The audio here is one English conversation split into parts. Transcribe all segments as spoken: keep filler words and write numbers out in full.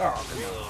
Oh, come on.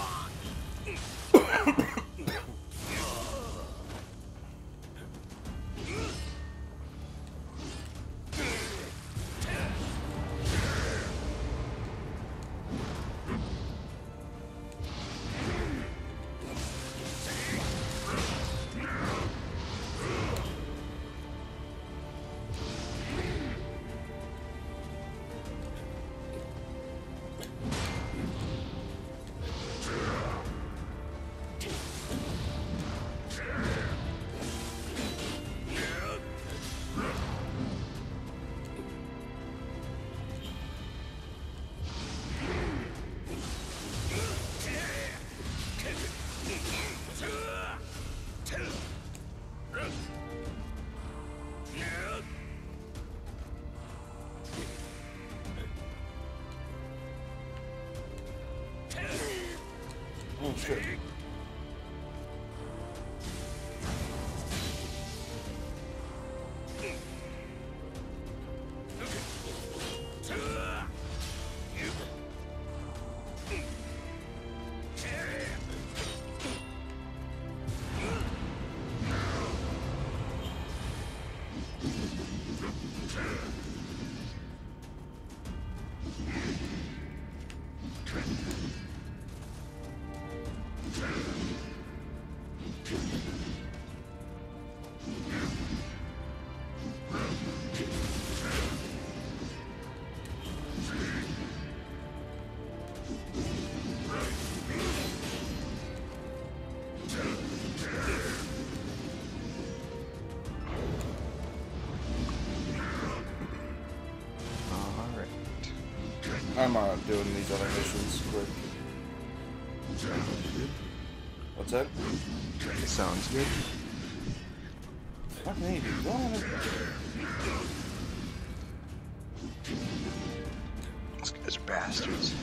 I'm uh, doing these other missions quick. What's that? It sounds good. What made you want it? These guys are bastards.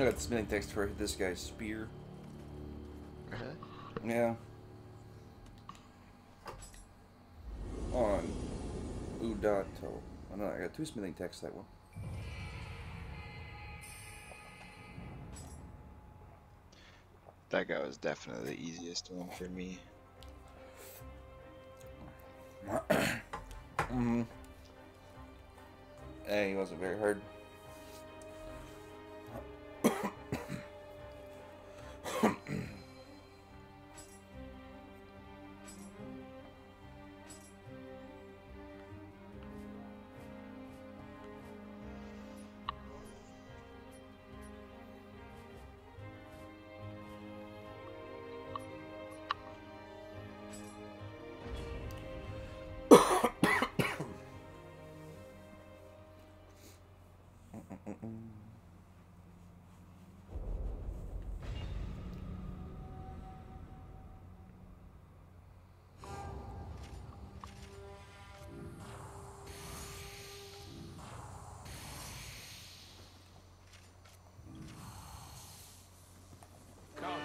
I got the spinning text for this guy's spear. Really? Yeah. On Udato. Oh no, I got two spinning texts that one. That guy was definitely the easiest one for me. mm-hmm. Hey, he wasn't very hard. Come.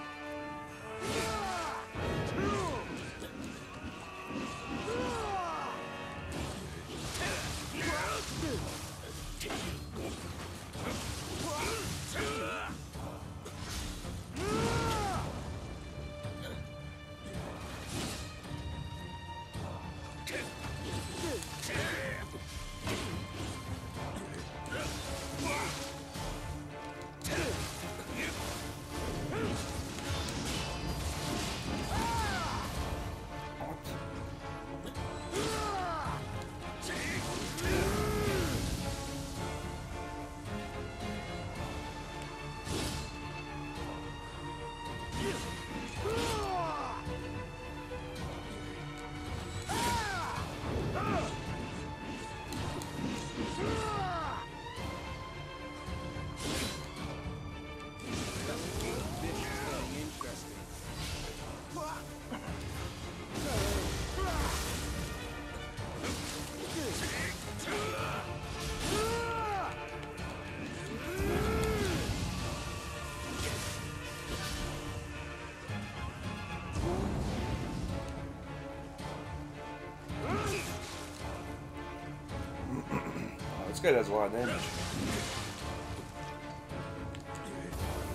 This guy does a lot of damage.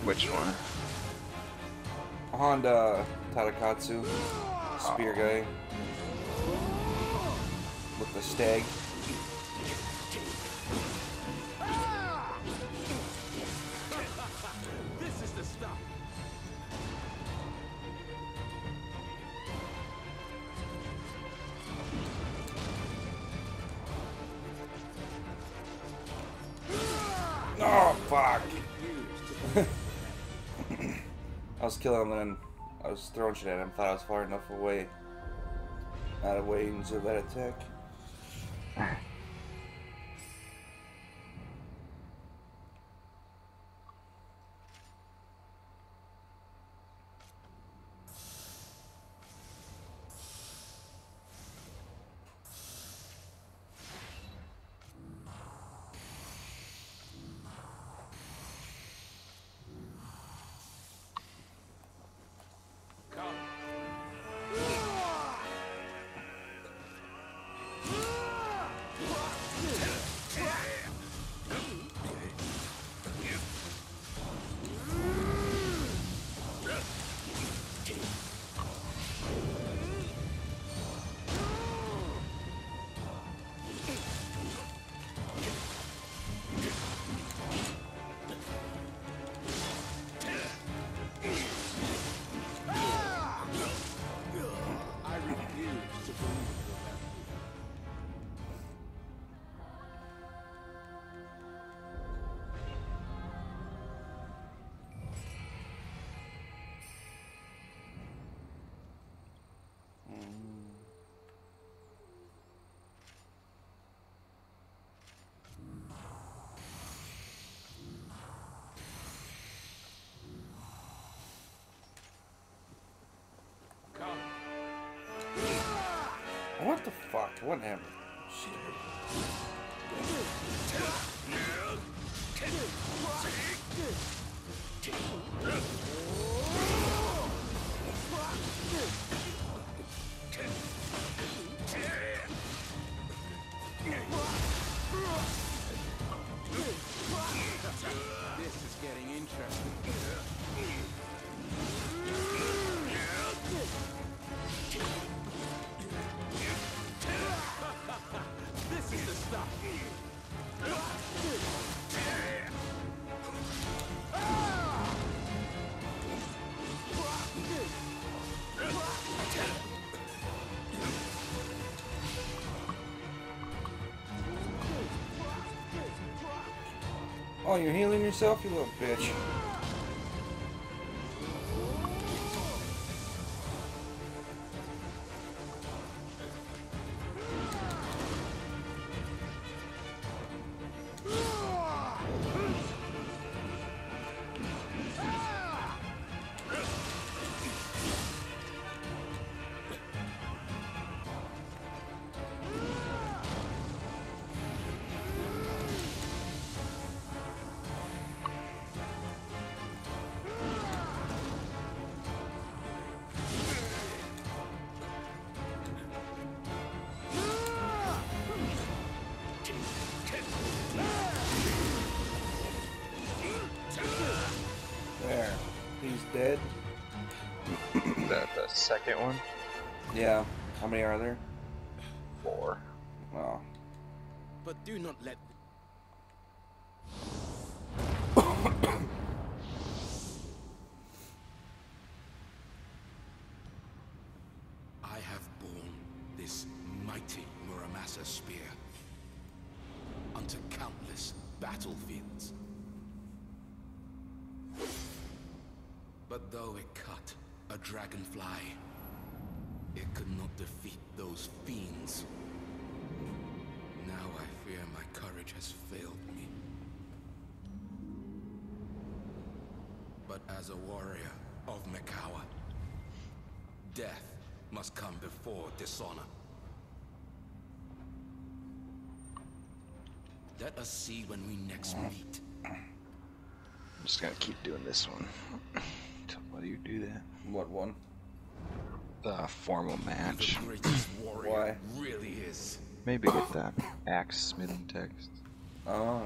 Which one? Honda Tadakatsu. Spear guy. With the stag. Oh, fuck! I was killing him and then I was throwing shit at him. Thought I was far enough away. Out of range of that attack. What the fuck? What happened? Shit. This is getting interesting. Oh, you're healing yourself, you little bitch. Dead. That the second one? Yeah. How many are there? Four. Oh. But do not let. I have borne this mighty Muramasa spear unto countless battlefields. But though it cut a dragonfly, it could not defeat those fiends. Now I fear my courage has failed me. But as a warrior of Mikawa, death must come before dishonor. Let us see when we next meet. I'm just gonna keep doing this one. Why do you do that? What one? The formal match. The Why? Really is. Maybe get that axe smithing text. Oh.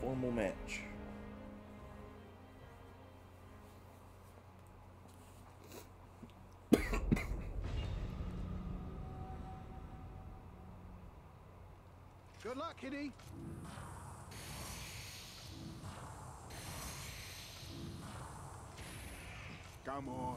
Formal match. Good luck, Kitty. Come on.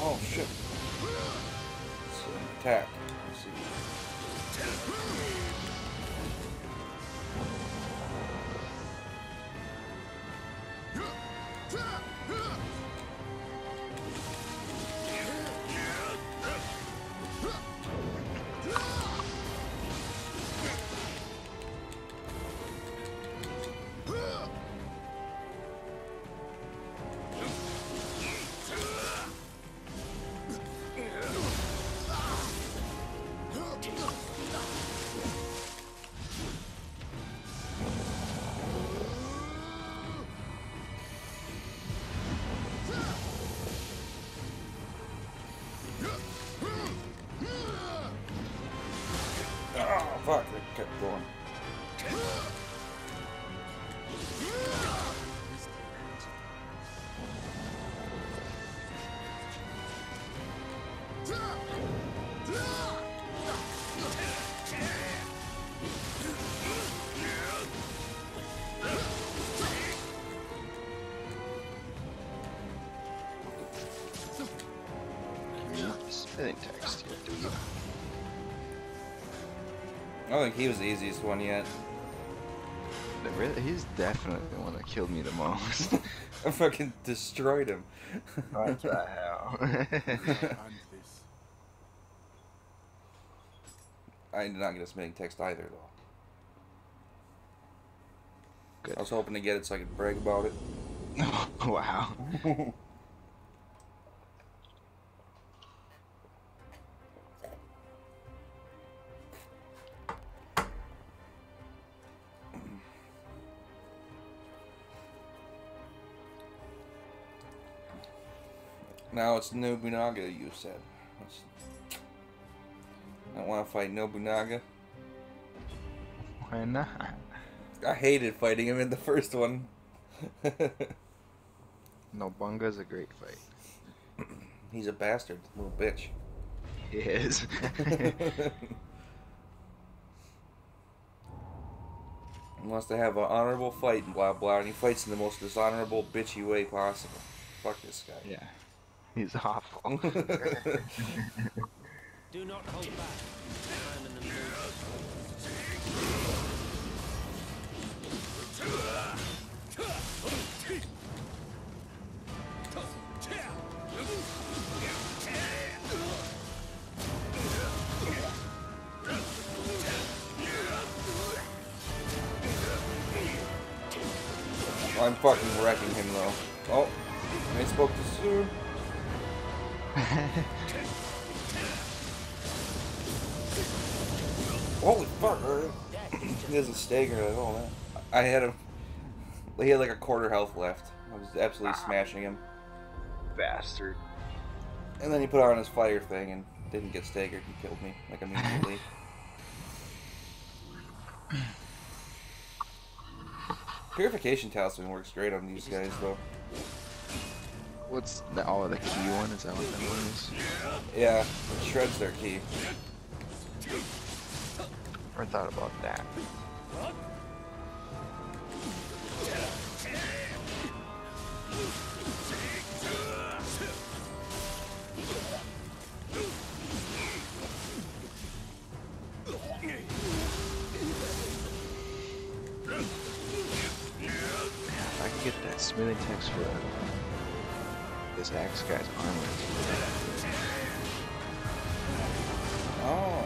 Oh shit. It's an attack. Let's see. Fuck, it kept going. I think he was the easiest one yet. He's definitely the one that killed me the most. I fucking destroyed him. What the hell? I did not get a submitting text either, though. Good. I was hoping to get it so I could brag about it. Wow. Now it's Nobunaga, you said. That's... I don't want to fight Nobunaga. Why not? I hated fighting him in the first one. Nobunga's a great fight. He's a bastard, little bitch. He is. He wants to have an honorable fight and blah blah, and he fights in the most dishonorable, bitchy way possible. Fuck this guy. Yeah. He's awful. Do not hold back. I'm fucking wrecking him though. Oh, I spoke too soon. Holy fuck! He doesn't stagger at all, man. I had him. He had like a quarter health left. I was absolutely ah, smashing him. Bastard. And then he put on his fire thing and didn't get staggered and killed me, like, immediately. Purification talisman works great on these guys, though. What's the, oh, the key one? Is that what that one is? Yeah, it shreds their key. I thought about that. I can get that smithing text for this axe guy's armor. Oh.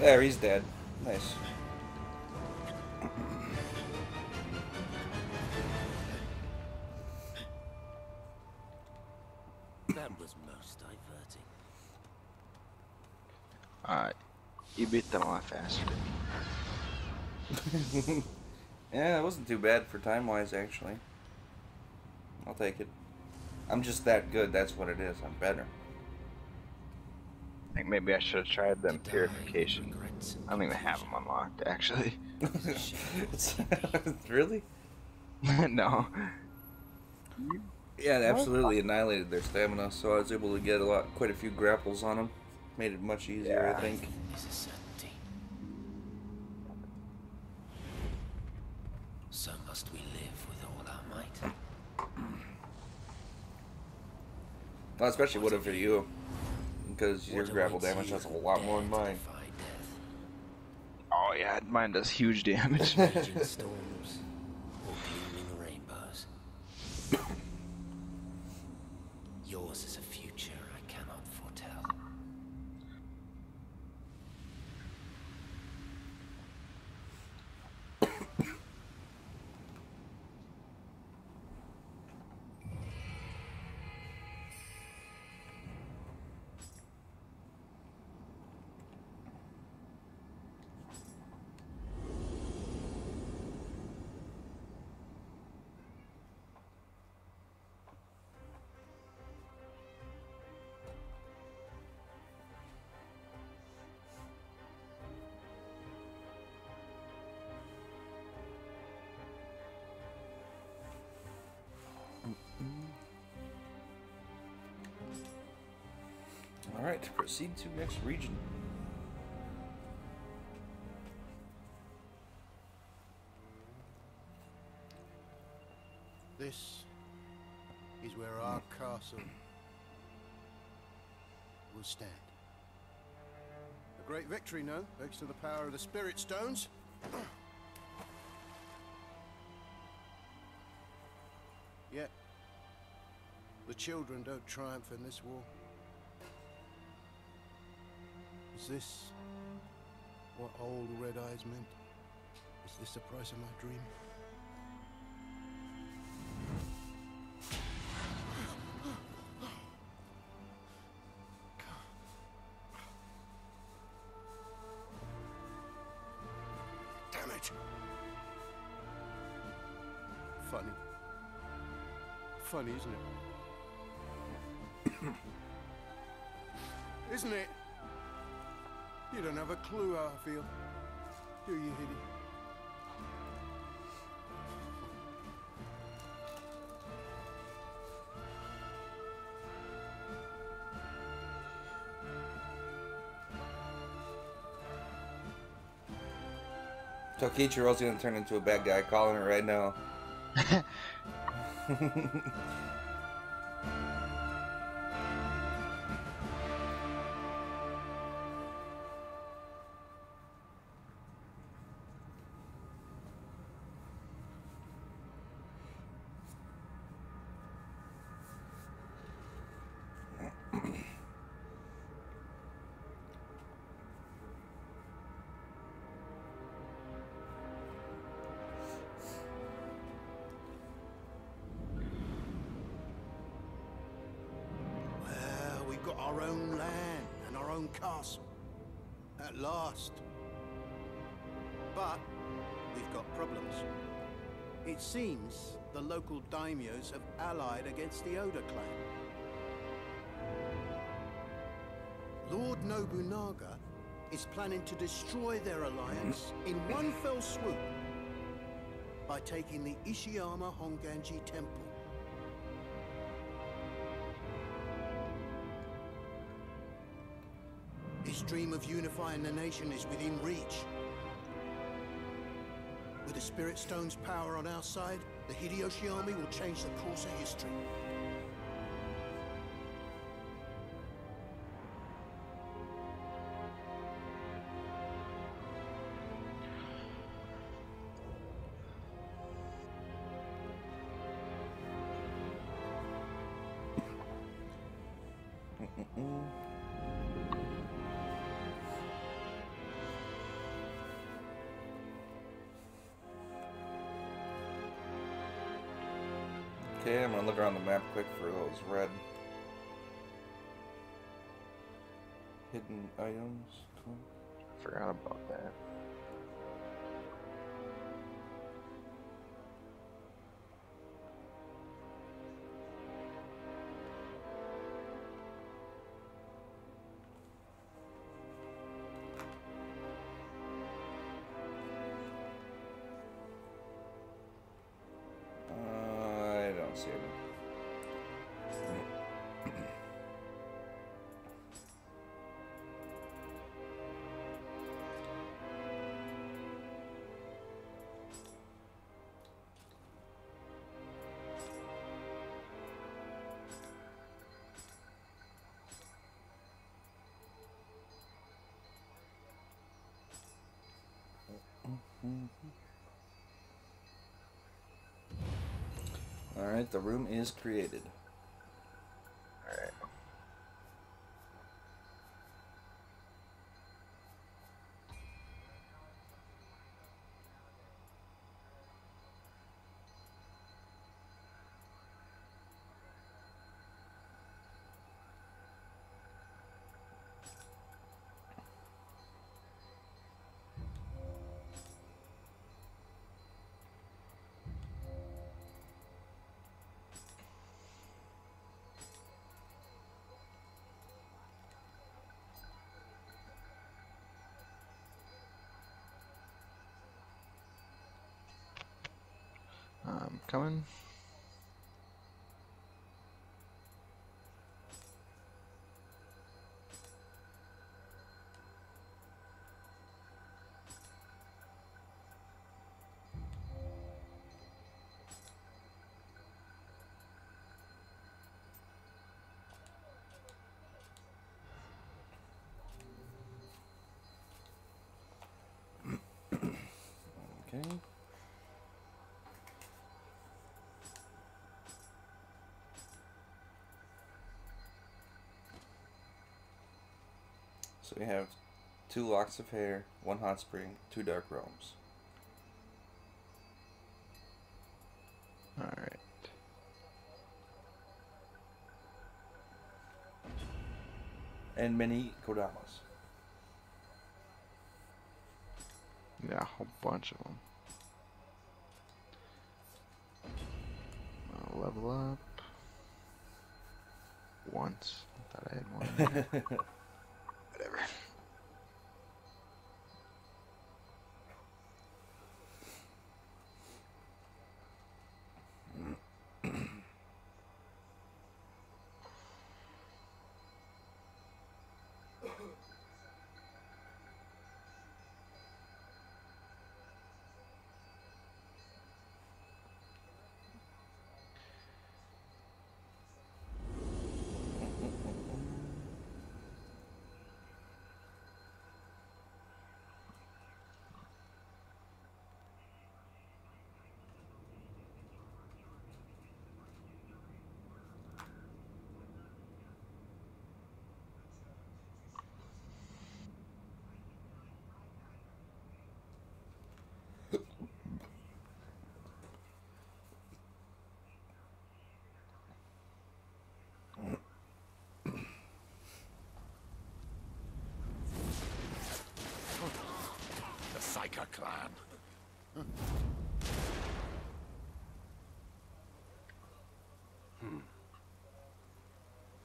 There, he's dead. Nice. That was most diverting. Alright. You beat them a lot faster. Yeah, that wasn't too bad for time-wise, actually. I'll take it. I'm just that good, that's what it is. I'm better. I think maybe I should have tried them purification. I don't even have them unlocked, actually. Really? No. Yeah, it absolutely annihilated their stamina, so I was able to get a lot, quite a few grapples on them. Made it much easier, yeah. I think. So must we live with all our might. Well, especially what if for you. Because your grapple damage does a lot more than mine. Oh yeah, mine does huge damage. Storms or gleaming rainbows. Yours is a future I cannot foretell. Alright, to proceed to next region. This is where our castle will stand. A great victory now, thanks to the power of the Spirit Stones. Yet, the children don't triumph in this war. Is this what old Red Eyes meant? Is this the price of my dream? Damn it! Funny. Funny, isn't it? Isn't it? You don't have a clue how I feel, do you, Hiddy? Tokichiro's gonna turn into a bad guy. Calling it right now. Our own land and our own castle, at last. But we've got problems. It seems the local daimyos have allied against the Oda clan. Lord Nobunaga is planning to destroy their alliance in one fell swoop by taking the Ishiyama Honganji Temple. His dream of unifying the nation is within reach. With the Spirit Stone's power on our side, the Hideyoshi army will change the course of history. Okay, I'm gonna look around the map quick for those red hidden items. I forgot about that. All right, the room is created. All right. Coming. Okay. So we have two locks of hair, one hot spring, two dark realms. Alright. And many kodamas. Yeah, a whole bunch of them. I'll level up. Once. I thought I had one.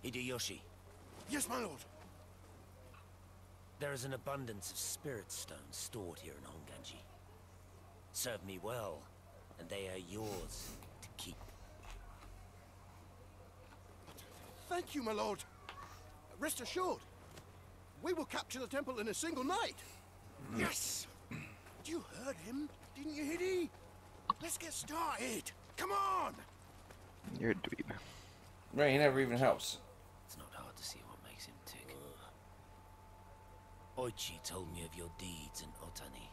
Hideyoshi. Yes, my lord. There is an abundance of spirit stones stored here in Honganji. Serve me well, and they are yours to keep. Thank you, my lord. Rest assured, we will capture the temple in a single night. Mm. Yes! You heard him, didn't you, Hidey? Let's get started. Come on! You're a dweeb. Right, he never even helps. It's not hard to see what makes him tick. Uh. Oichi told me of your deeds in Otani.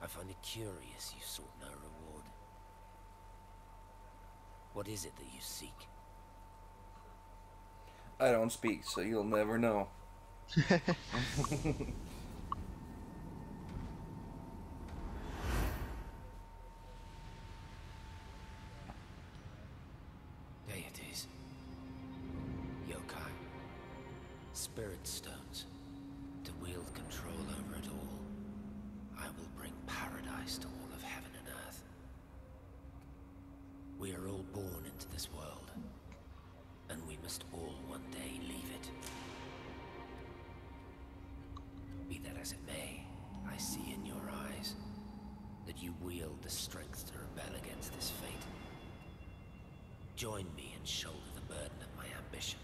I find it curious you sought no reward. What is it that you seek? I don't speak, so you'll never know. There it is. Yokai. Spirit stones. To wield control over it all. I will bring paradise to all of heaven and earth. We are all born into this world. And we must all one day leave it. Be that as it may, I see in your eyes that you wield the strength to rebel against this fate. Join me and shoulder the burden of my ambition.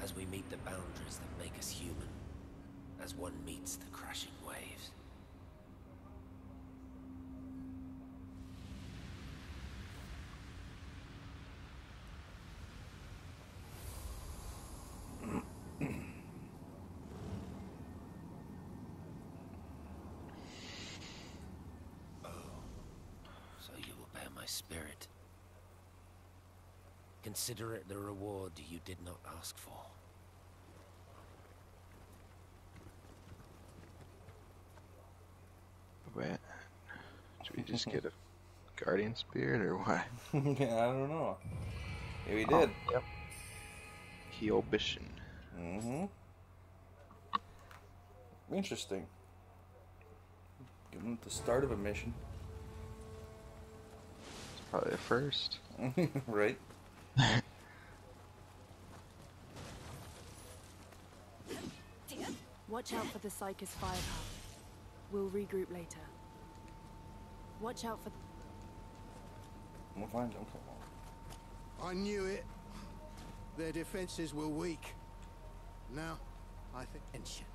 As we meet the boundaries that make us human, as one meets the crashing waves. Spirit. Consider it the reward you did not ask for. Wait, should we just get a guardian spirit or what? I don't know. Yeah, we did. Oh, yep. Hyobition. Mm-hmm. Interesting. Give them the start of a mission. Probably first. Right? Watch out for the Psyker's fire power. We'll regroup later. Watch out for the... We'll find them. I knew it. Their defenses were weak. Now, I think... Ancient.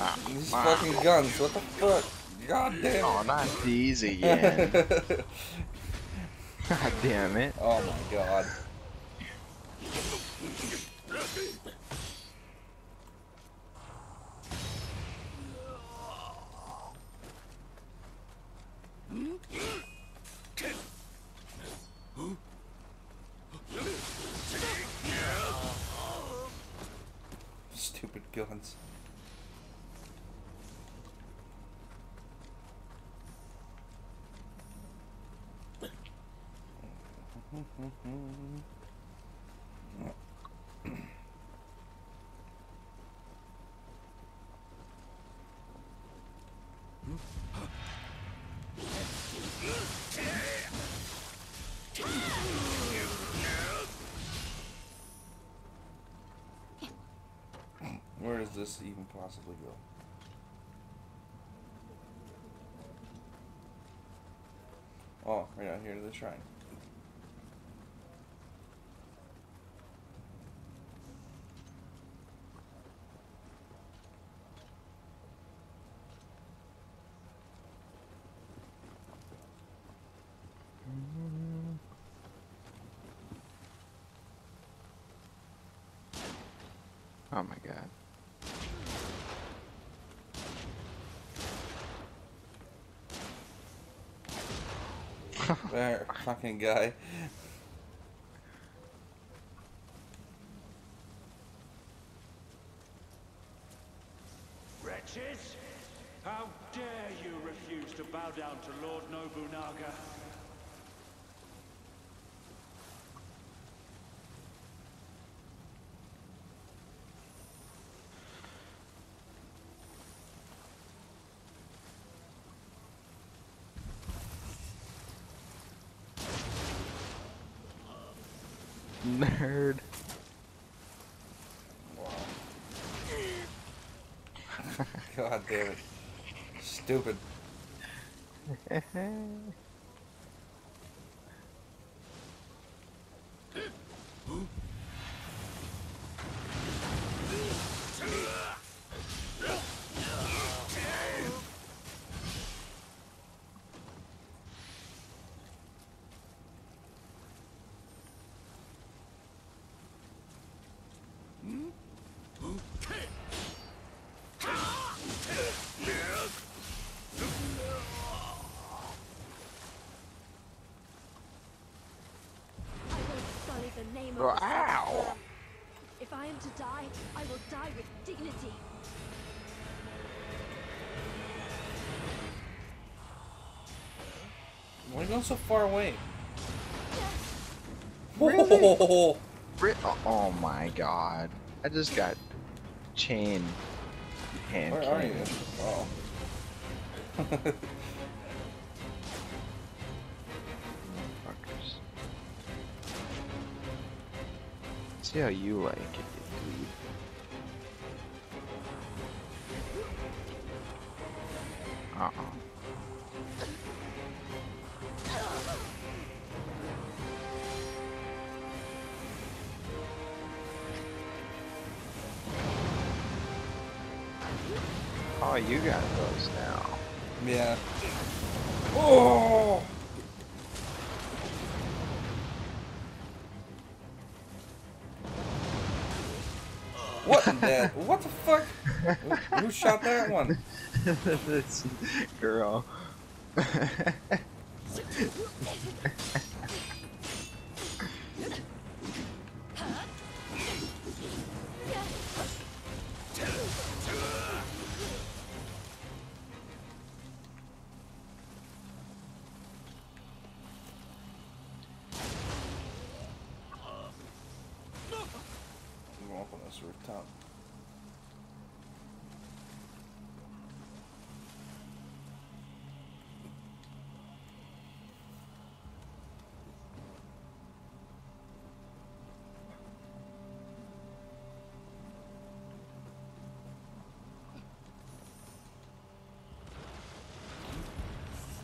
Ah, these wow. Fucking guns, what the fuck? God damn. Oh, not these again. God damn it. Oh my god. Guns. Where does this even possibly go? Oh, right out here to the shrine. Oh my god. There, fucking guy. Bitches! How dare you refuse to bow down to Lord Nobunaga? Nerd. God damn it. Stupid. Ow. If I am to die, I will die with dignity. Why are you going so far away? Really? Oh. Oh my god. I just got chain hand. Where are you? Oh. See how you like it, dude. Uh oh. Oh, you got those now. Yeah. Oh. What in that? What the fuck? Who shot that one? This girl. Rooftop.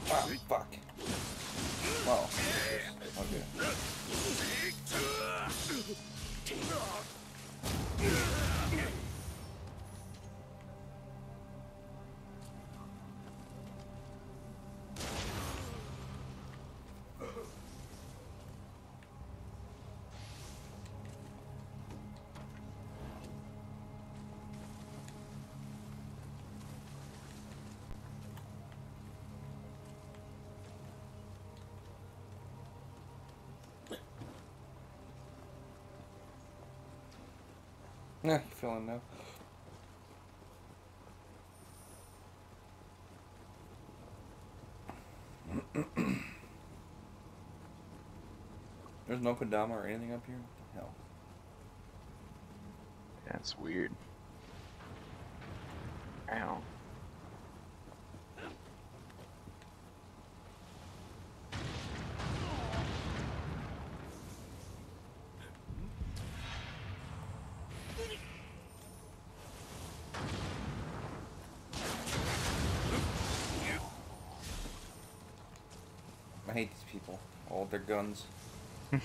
Ah, fuck. Wow. Okay. Nah, feeling no. There's no Kodama or anything up here? What the hell? That's weird. Ow. I hate these people. All their guns. I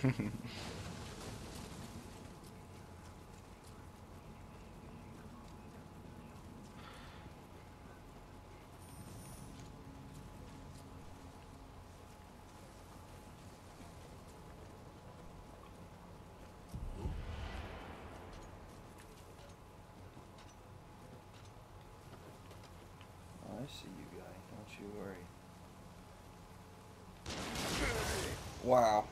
see you, guy. Don't you worry. Wow.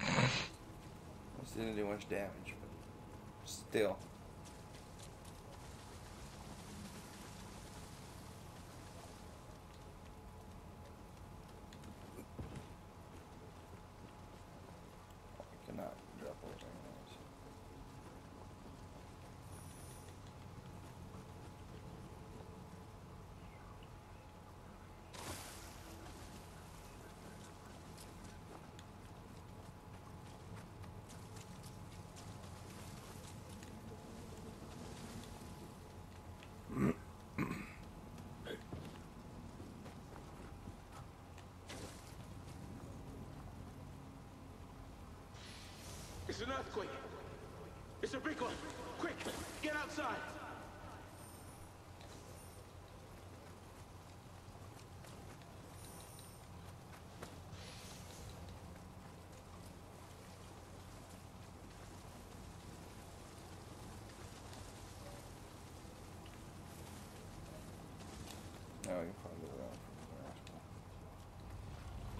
This didn't do much damage, but still. There's an earthquake. It's a big one. Quick, get outside.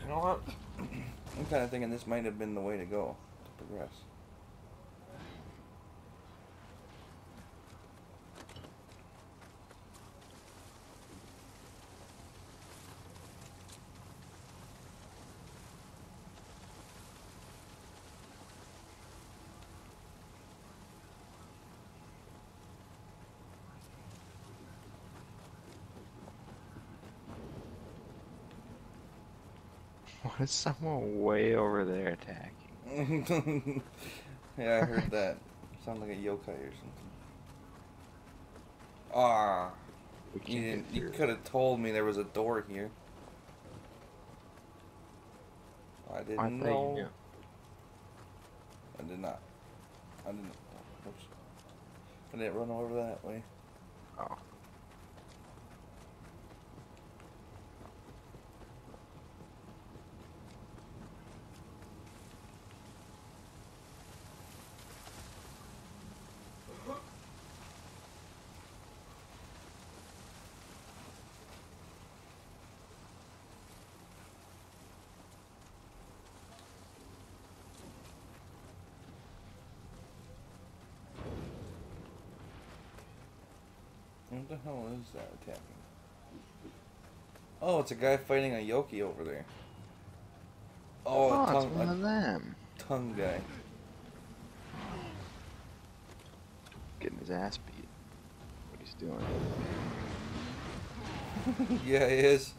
You know what? I'm kind of thinking this might have been the way to go to progress. There's someone way over there attacking. Yeah, I heard that. Sound like a yokai or something. Ah, you, didn't, you could have told me there was a door here. I didn't I know. Think, yeah. I did not. I didn't. Oops. I didn't run over that way. Oh. What the hell is that attacking? Oh, it's a guy fighting a yoki over there. Oh, oh a tongue, it's one a of them. Tongue guy. Getting his ass beat. What he's doing? Yeah, he is.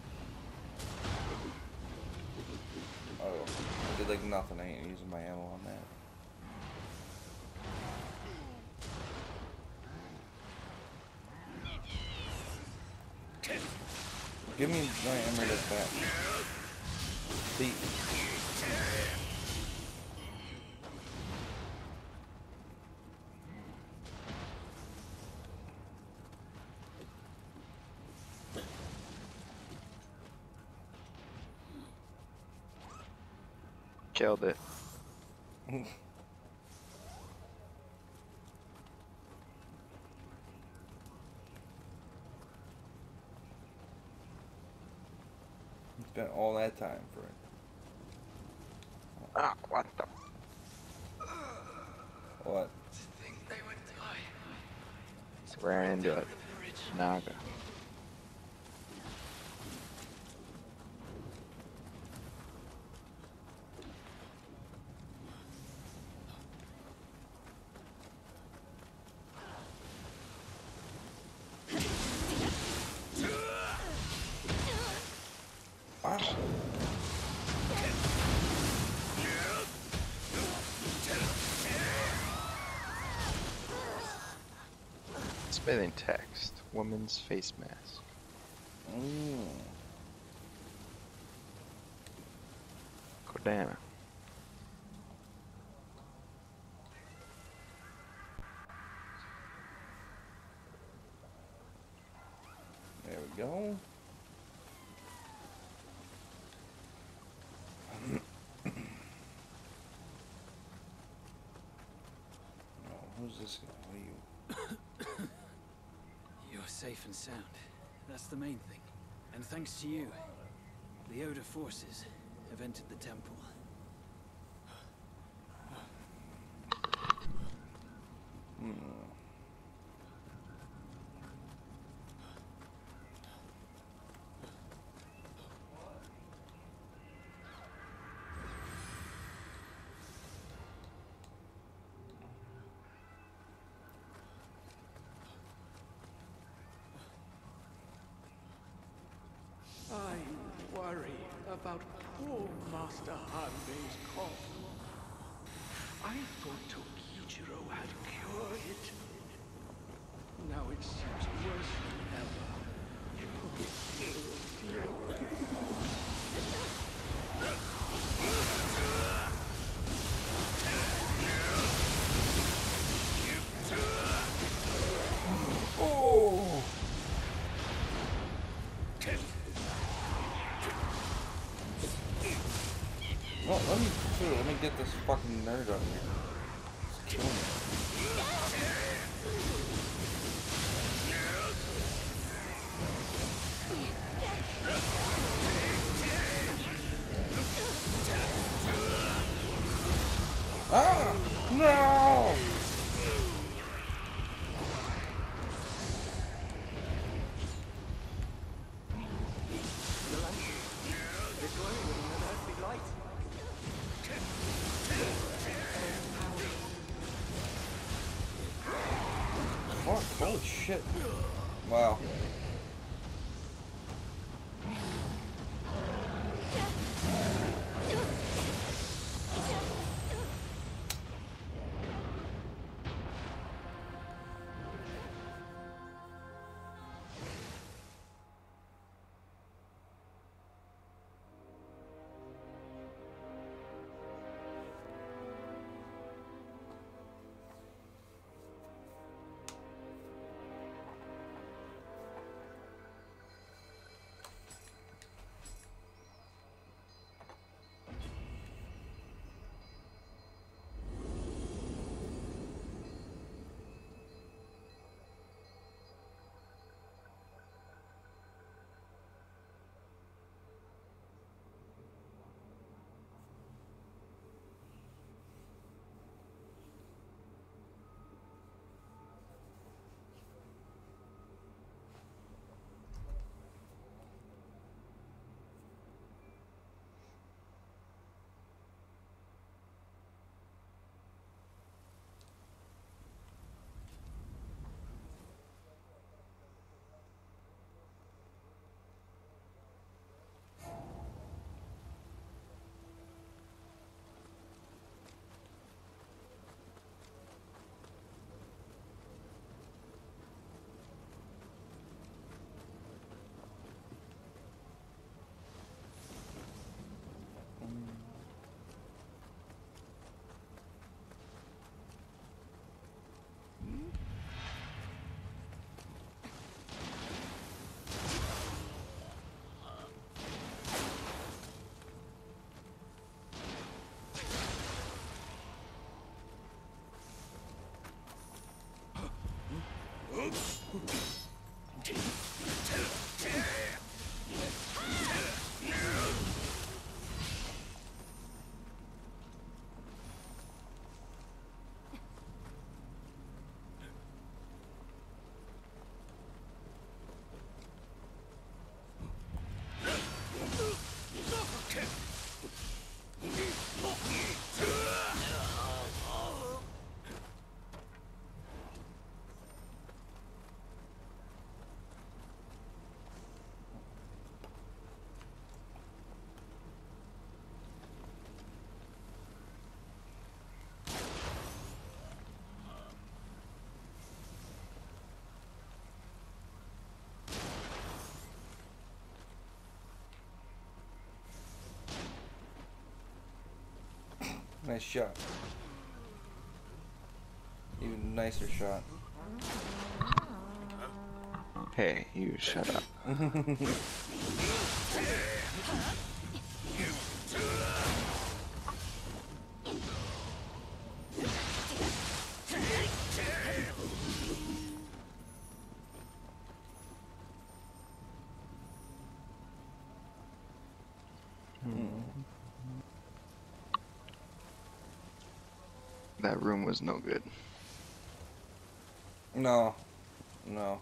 Oh, I did like nothing. I ain't using my ammo on that. Give me my armor that's back. See. Killed it. Spent all that time for it. Ah, what the? What? Just ran into it. Naga. Spelling text. Woman's face mask. Mm. Kodama. There we go. Now, who's this guy? What are you? Safe and sound. That's the main thing. And thanks to you, the Oda forces have entered the temple. Mm. About poor Master Hanbei's cough. I thought Tokichiro had cured it. Now it seems worse than ever. Oh, dear. fucking nerd up here. It's killing me. Ah! No! Oh, holy shit. Wow. Nice shot. Even nicer shot. Hey, you shut up. That room was no good. No. No.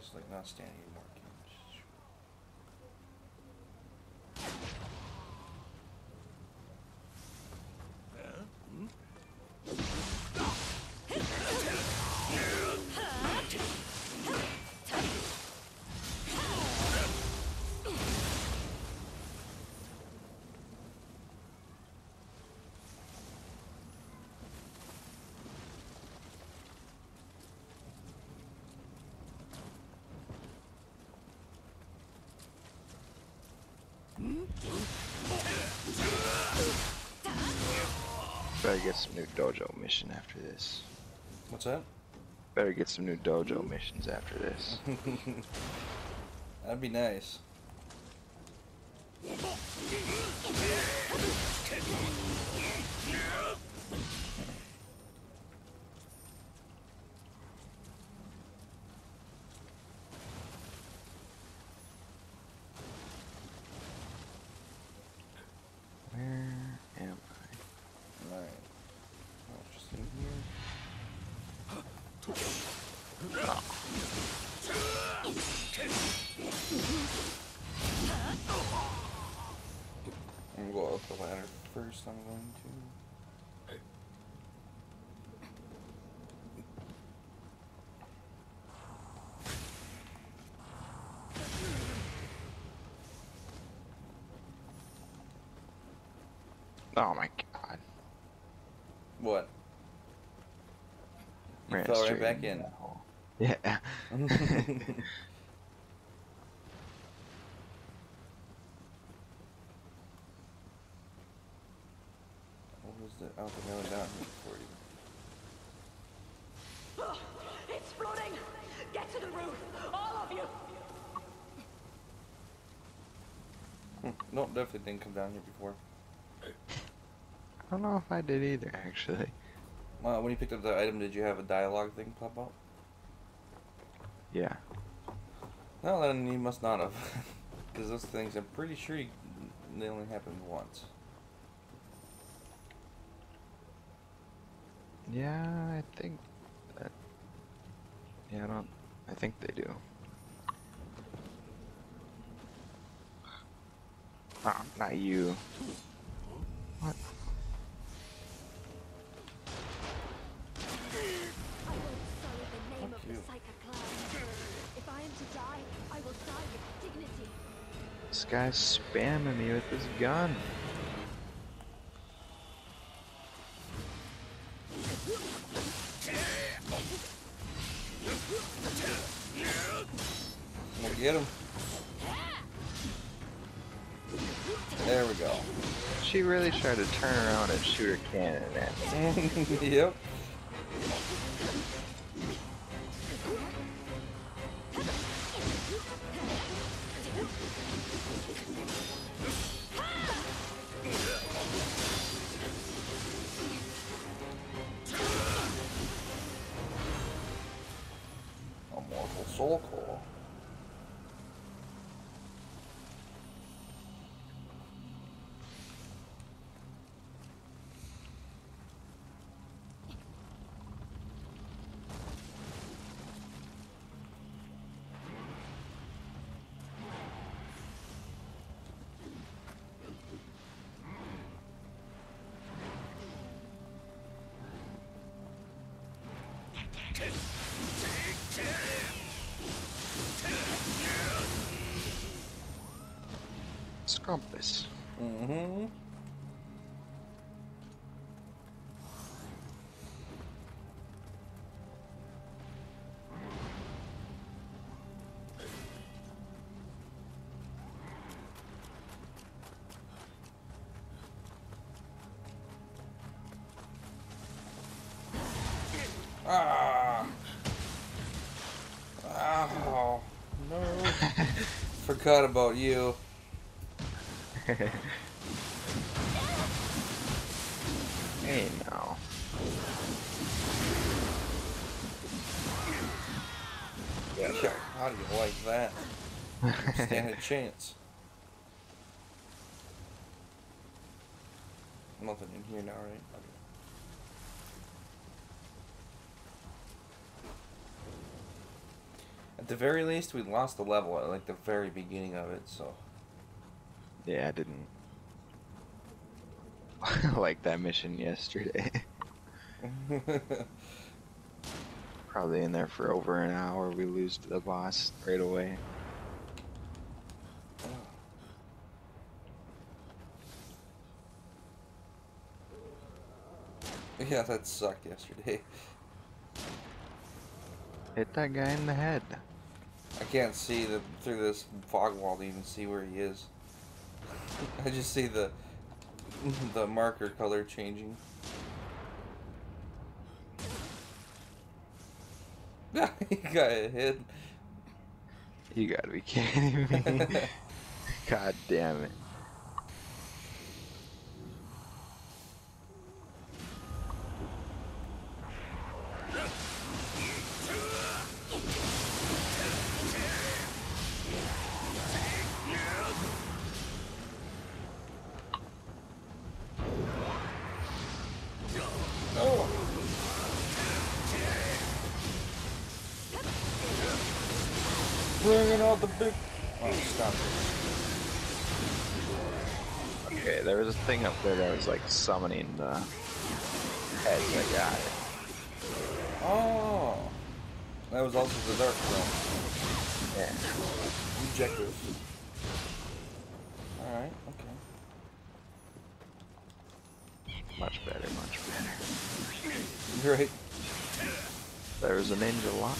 Just like not standing anymore. Better get some new dojo mission after this. What's that? Better get some new dojo missions after this. That'd be nice. First, I'm going to. Oh my god! What? You Ran fell right back in. Yeah. I don't think I went down here before you. Oh, it's flooding! Get to the roof! All of you! Hmm. No, definitely didn't come down here before. I don't know if I did either, actually. Well, when you picked up the item, did you have a dialogue thing pop up? Yeah. Well, then you must not have. Because those things, I'm pretty sure you, they only happened once. Yeah, I think that. Yeah, I don't. I think they do. Ah, oh, not you. What? I will in the name Fuck of you. The If I am to die, I will die with dignity. This guy's spamming me with his gun. Get him. There we go. She really tried to turn around and shoot her cannon at me. Yep. A mortal soul core. Scampus. Mm-hmm. Ah. Oh, no. Forgot about you. Hey now. Yeah, sure. How do you like that? Stand a chance. Nothing in here now, right? Okay. At the very least, we lost the level at like the very beginning of it, so. Yeah, I didn't like that mission yesterday. Probably in there for over an hour, we lose to the boss right away. Oh. Yeah, that sucked yesterday. Hit that guy in the head. I can't see the, through this fog wall to even see where he is. I just see the the marker color changing. You got a hit. You gotta be kidding me. God damn it. The big... Oh, stop it. Okay, there was a thing up there that was like summoning the head. I got it. Oh! That was also the Dark Realm. Yeah. Objective. Alright, okay. Much better, much better. Great. There was a ninja lock.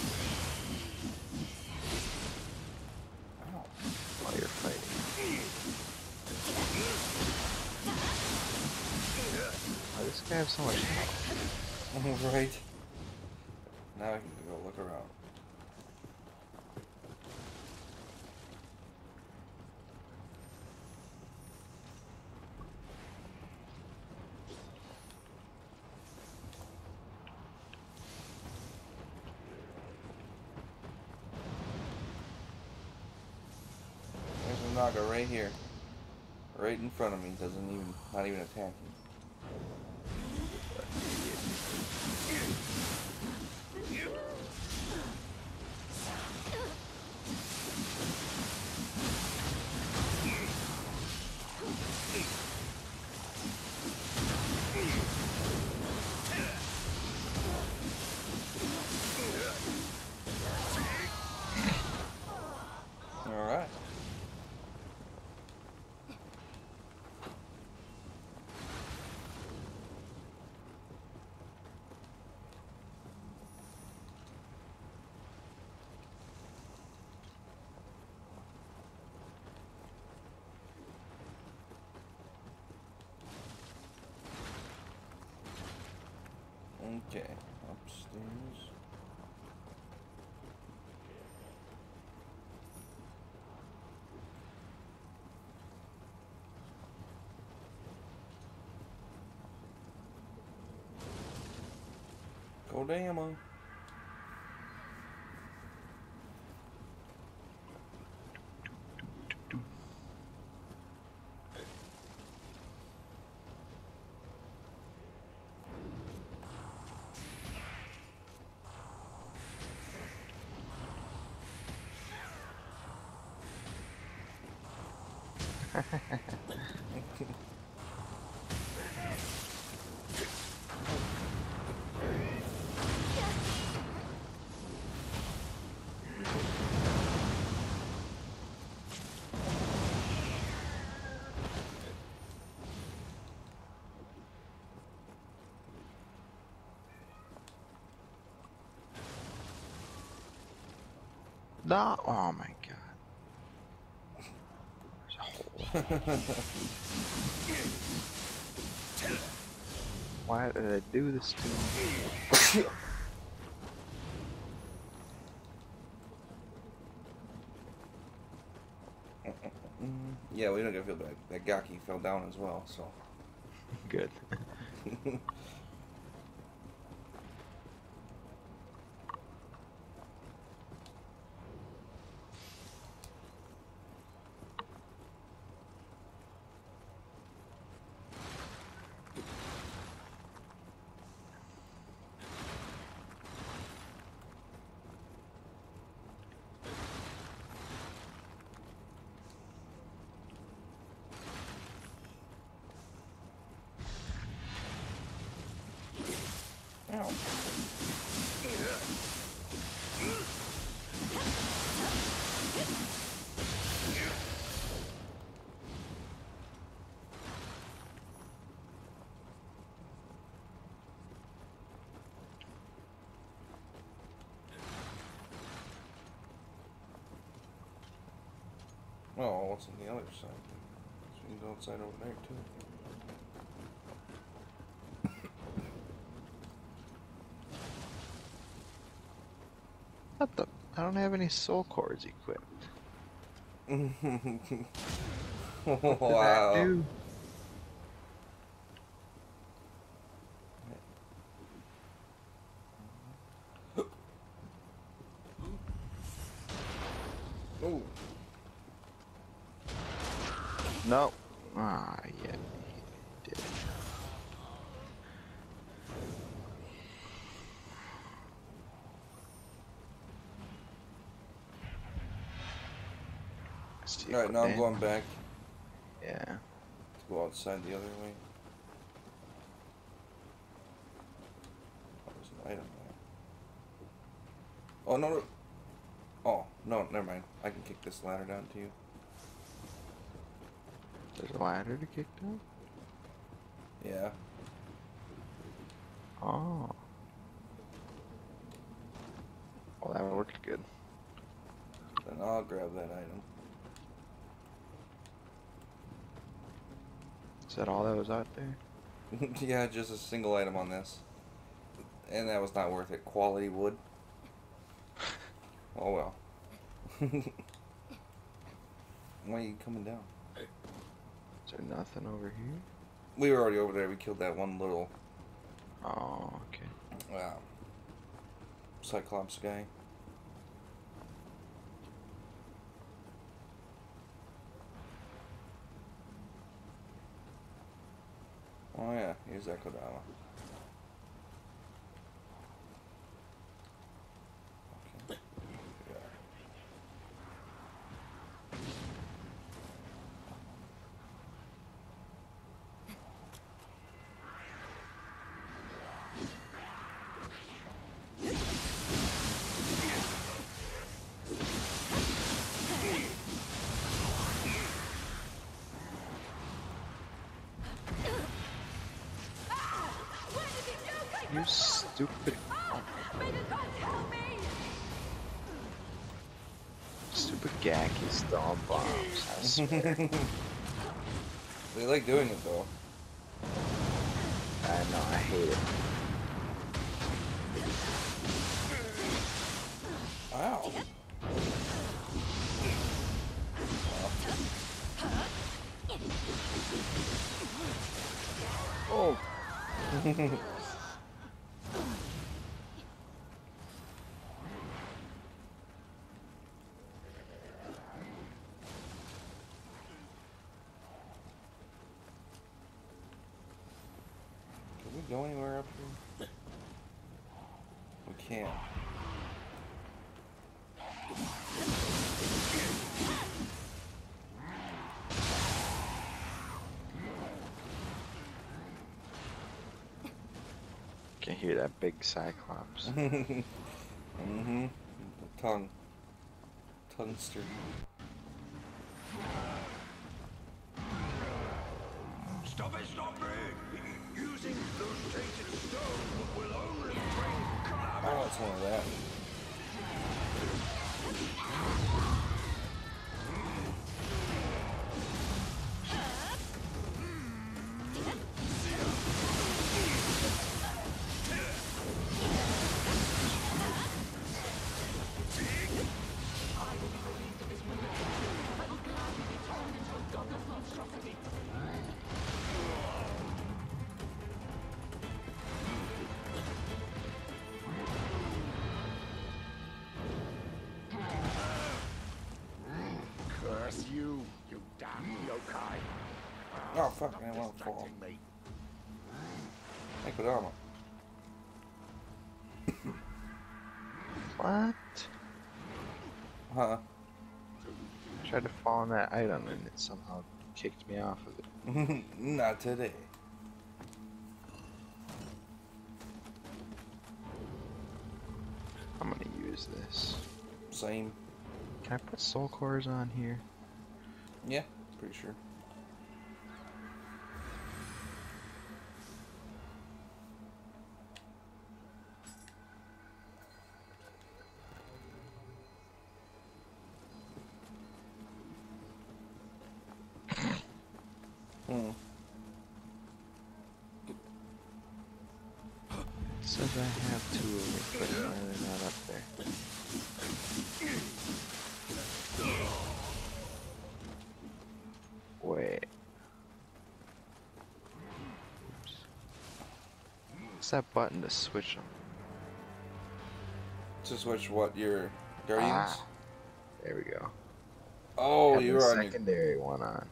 I have so much help. Right. Now I can go look around. There's a Naga right here. Right in front of me. Doesn't even, not even attack me. Okay, upstairs. Kodama. No. Oh my god. There's a hole. Why did I do this to me? Yeah, we don't get to feel bad. That Gaki fell down as well, so. Good. Oh, what's on the other side? stations outside overnight too. What the? I don't have any soul cords equipped. What wow. Did I do? No. Ah, yeah, he did. Alright, now I'm going back. Yeah. To go outside the other way. Oh, there's an item there. Oh, no. Oh, no, never mind. I can kick this ladder down to you. There's a ladder to kick down? Yeah. Oh. Well, that one worked good. Then I'll grab that item. Is that all that was out there? Yeah, just a single item on this. And that was not worth it. Quality wood. Oh well. Why are you coming down? Is there nothing over here? We were already over there. We killed that one little... Oh, okay. Wow. Cyclops guy. Oh yeah, here's Ekodama. You stupid. Oh, may the gods help me! Stupid Gaki stall bombs. I swear. They like doing it though. I know, I hate it. Wow. Wow. Oh. Go anywhere up here? We can't. Can hear that big cyclops. Mm-hmm. The tongue. Tonguester. Stop it! Stop it! Using those tainted stone will only bring calamity. Oh, it's one of that. You, you damn yokai. Oh, oh fuck, man, I won't fall. Thank you, Dharma. What? Huh? I tried to fall on that item and it somehow kicked me off of it. Not today. I'm gonna use this. Same. Can I put soul cores on here? Yeah, pretty sure. Mm. It says I have two of them, but apparently they're not up there. Wait. Oops. What's that button to switch them? To switch what, your guardians? Ah, there we go. Oh, you're on the secondary your... one on.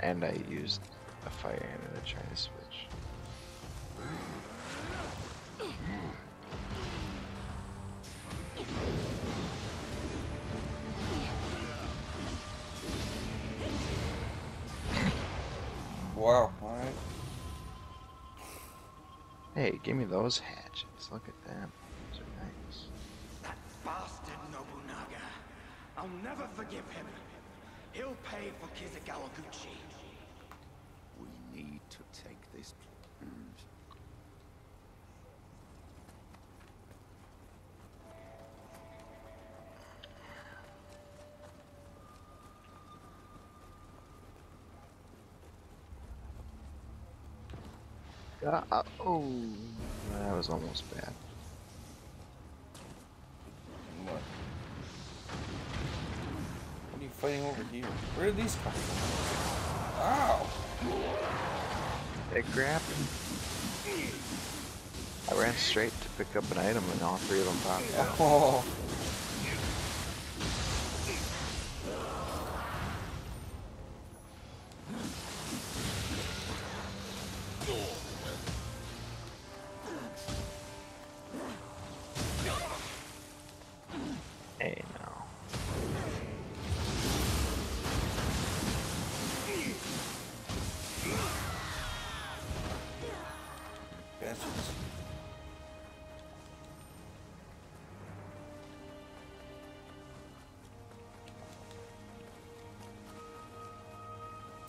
And I used a fire hammer to try to switch. Wow, alright. Hey, give me those hatchets. Look at them. Those are nice. That bastard Nobunaga. I'll never forgive him. He'll pay for Kizagawaguchi. We need to take this. Uh, uh, oh, that was almost bad. Fighting over here. Where did these come from? Ow! They grabbed him. I ran straight to pick up an item and all three of them popped out. Oh.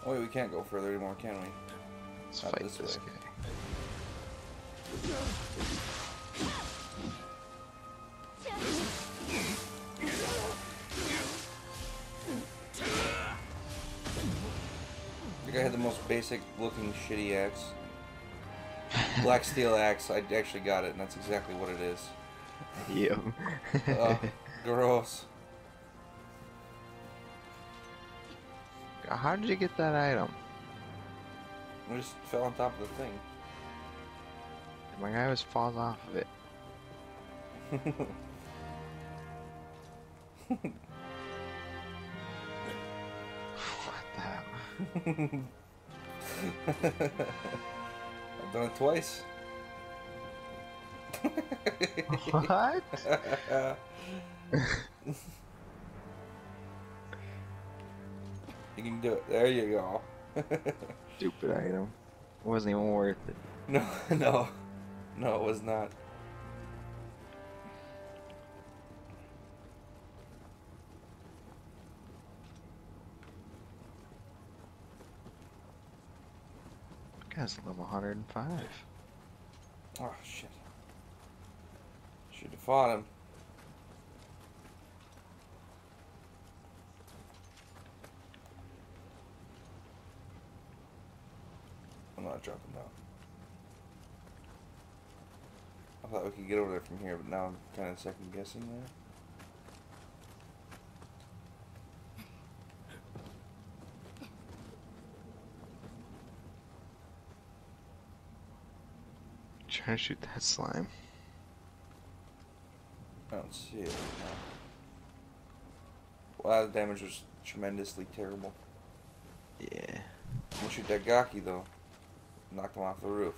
Oh wait, we can't go further anymore, can we? Let's Not fight this, this guy. The guy had the most basic looking shitty axe. Black steel axe, I actually got it, and that's exactly what it is. Yep. Oh, gross. How did you get that item? I just fell on top of the thing. My guy was falling off of it. What the hell? I've done it twice. What? You can do it. There you go. Stupid item. It wasn't even worth it. No, no. No, it was not. Guy's level one hundred five. Oh, shit. Should have fought him. I'm not dropping down. I thought we could get over there from here, but now I'm kind of second guessing there. I'm trying to shoot that slime. I don't see it. No. Wow, the damage was tremendously terrible. Yeah. I'm gonna shoot that Gaki though. Knocked him off the roof.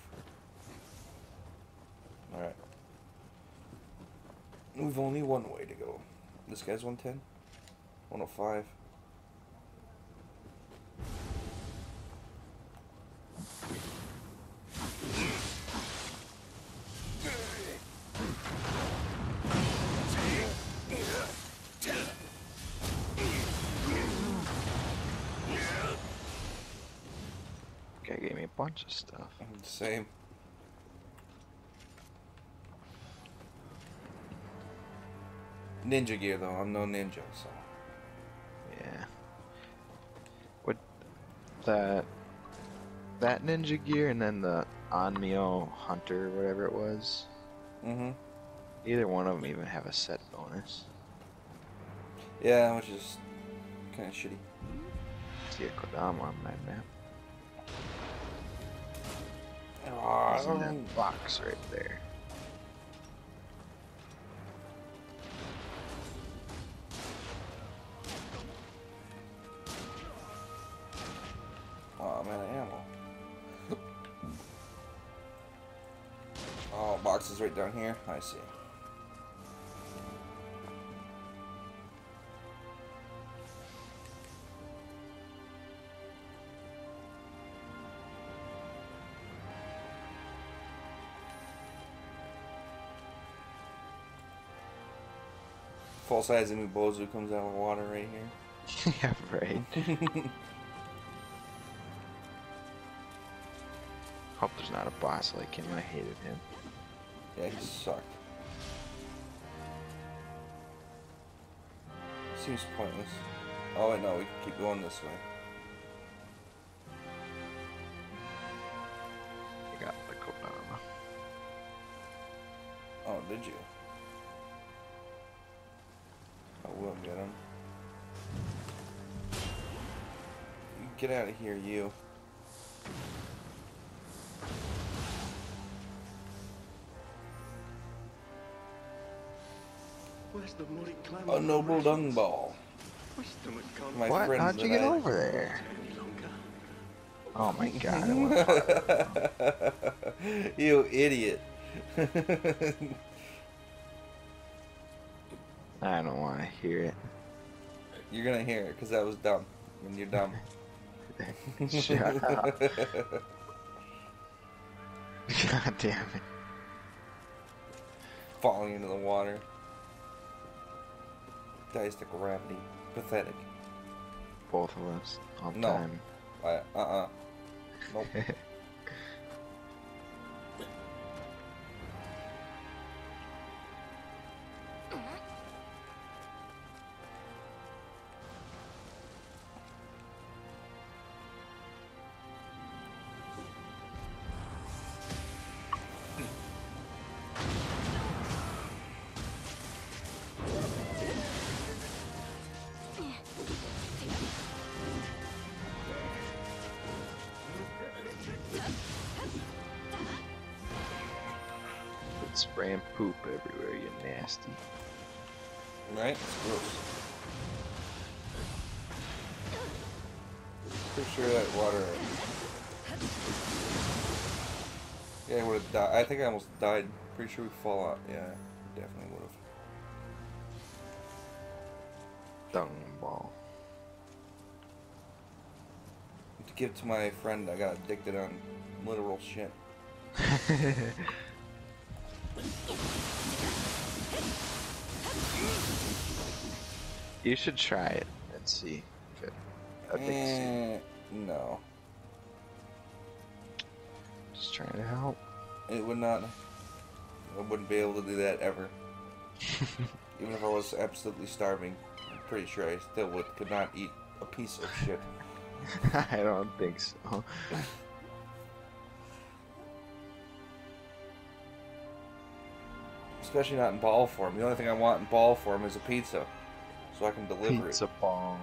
Alright. We've only one way to go. This guy's one ten? one oh five? Bunch of stuff. Same. Ninja gear though, I'm no ninja, so. Yeah. that that ninja gear and then the Onmyo Hunter, whatever it was. Mm-hmm. Either one of them even have a set bonus. Yeah, which is kind of shitty. I see a Kodama on my map. Oh, isn't that box right there? Oh, I'm out of ammo. Oh, box is right down here. I see. Full size of Nue Bozu comes out of the water right here. Yeah, right. Hope there's not a boss like him. I hated him. Yeah, he sucked. Seems pointless. Oh wait, no, we can keep going this way. I got the Kodama. Oh, did you? I will get him. Get out of here, you. A noble dung ball. My what? How'd you get I... over there? Oh my god. It you idiot. I don't want to hear it. You're going to hear it because that was dumb. And you're dumb. Shut up. God damn it. Falling into the water. Dies to gravity. Pathetic. Both of us. On no. time. Uh uh. Nope. Spraying poop everywhere, you nasty. Right? It's gross. Pretty sure that water. Yeah, I would have died. I think I almost died. Pretty sure we'd fall out. Yeah, definitely would have. Dung ball. To give to my friend, I got addicted on literal shit. You should try it and see if it addicts you. No. Just trying to help. It would not. I wouldn't be able to do that ever. Even if I was absolutely starving, I'm pretty sure I still would could not eat a piece of shit. I don't think so. Especially not in ball form. The only thing I want in ball form is a pizza. So I can deliver pizza it. Pizza ball.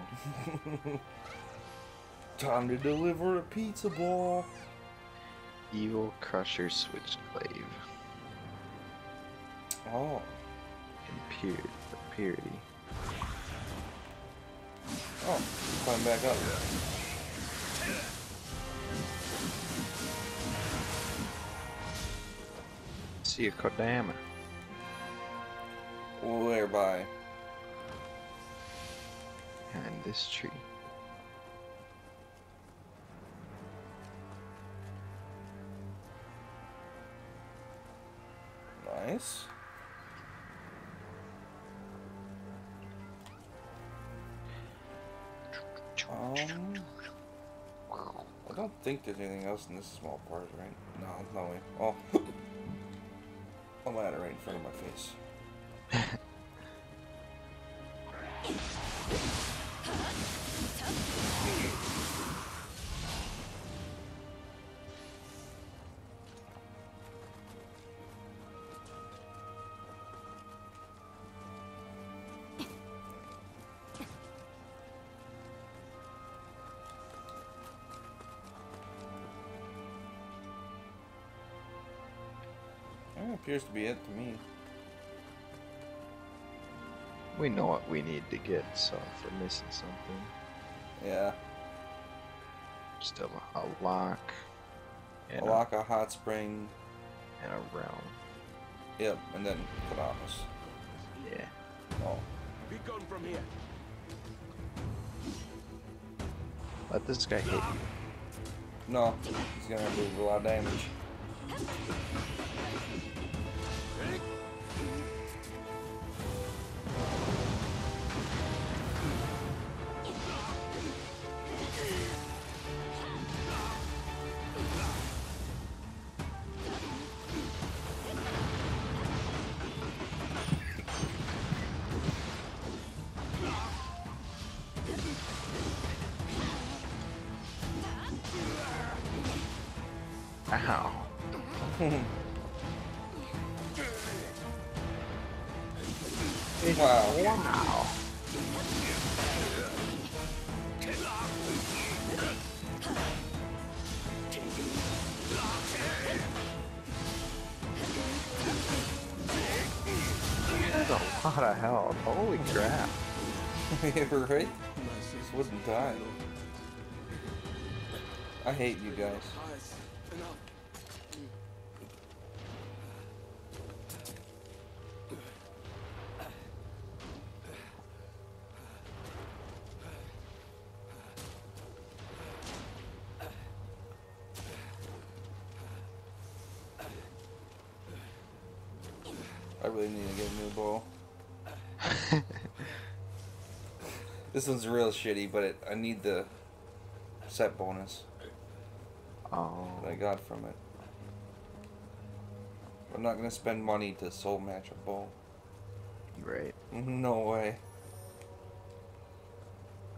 Time to deliver a pizza ball. Evil Crusher Switchblade. Oh. And Purity. Oh, climb back up. See a Kodama. Whereby? Behind this tree. Nice. Um, I don't think there's anything else in this small part, right? No, no way. Oh, a ladder right in front of my face. appears to be it to me. We know what we need to get, so if we're missing something. Yeah. Just a, a lock. And a lock, a, a hot spring. And a round. Yep, and then put on us. Yeah. Oh. Be gone from here. Let this guy hit you. No, he's gonna do a lot of damage. Ready? Holy crap. Yeah, right? This wouldn't die. I hate you guys. I really need to get a new bow. This one's real shitty, but it, I need the set bonus oh. that I got from it. I'm not gonna spend money to soul match a bow. Right. No way.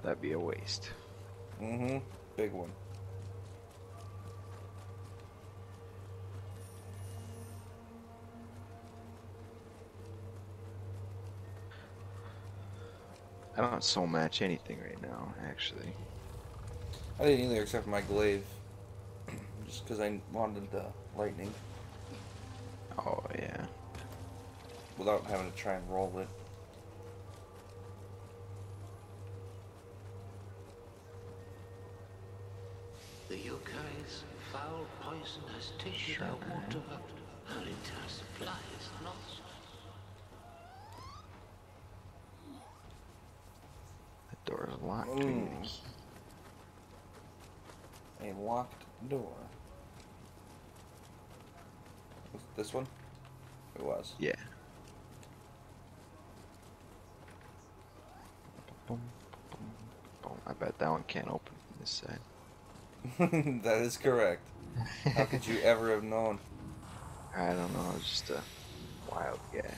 That'd be a waste. Mm-hmm. Big one. I don't soul match anything right now, actually. I didn't either, except for my glaive. Just because I wanted the lightning. Oh, yeah. Without having to try and roll it. The yokai's foul poison has taken sure. our water up. Our entire supply is lost. Door is locked. Mm. A locked door. Was this one? It was. Yeah. Boom, boom, boom. I bet that one can't open from this side. That is correct. How could you ever have known? I don't know. It's just a wild guess.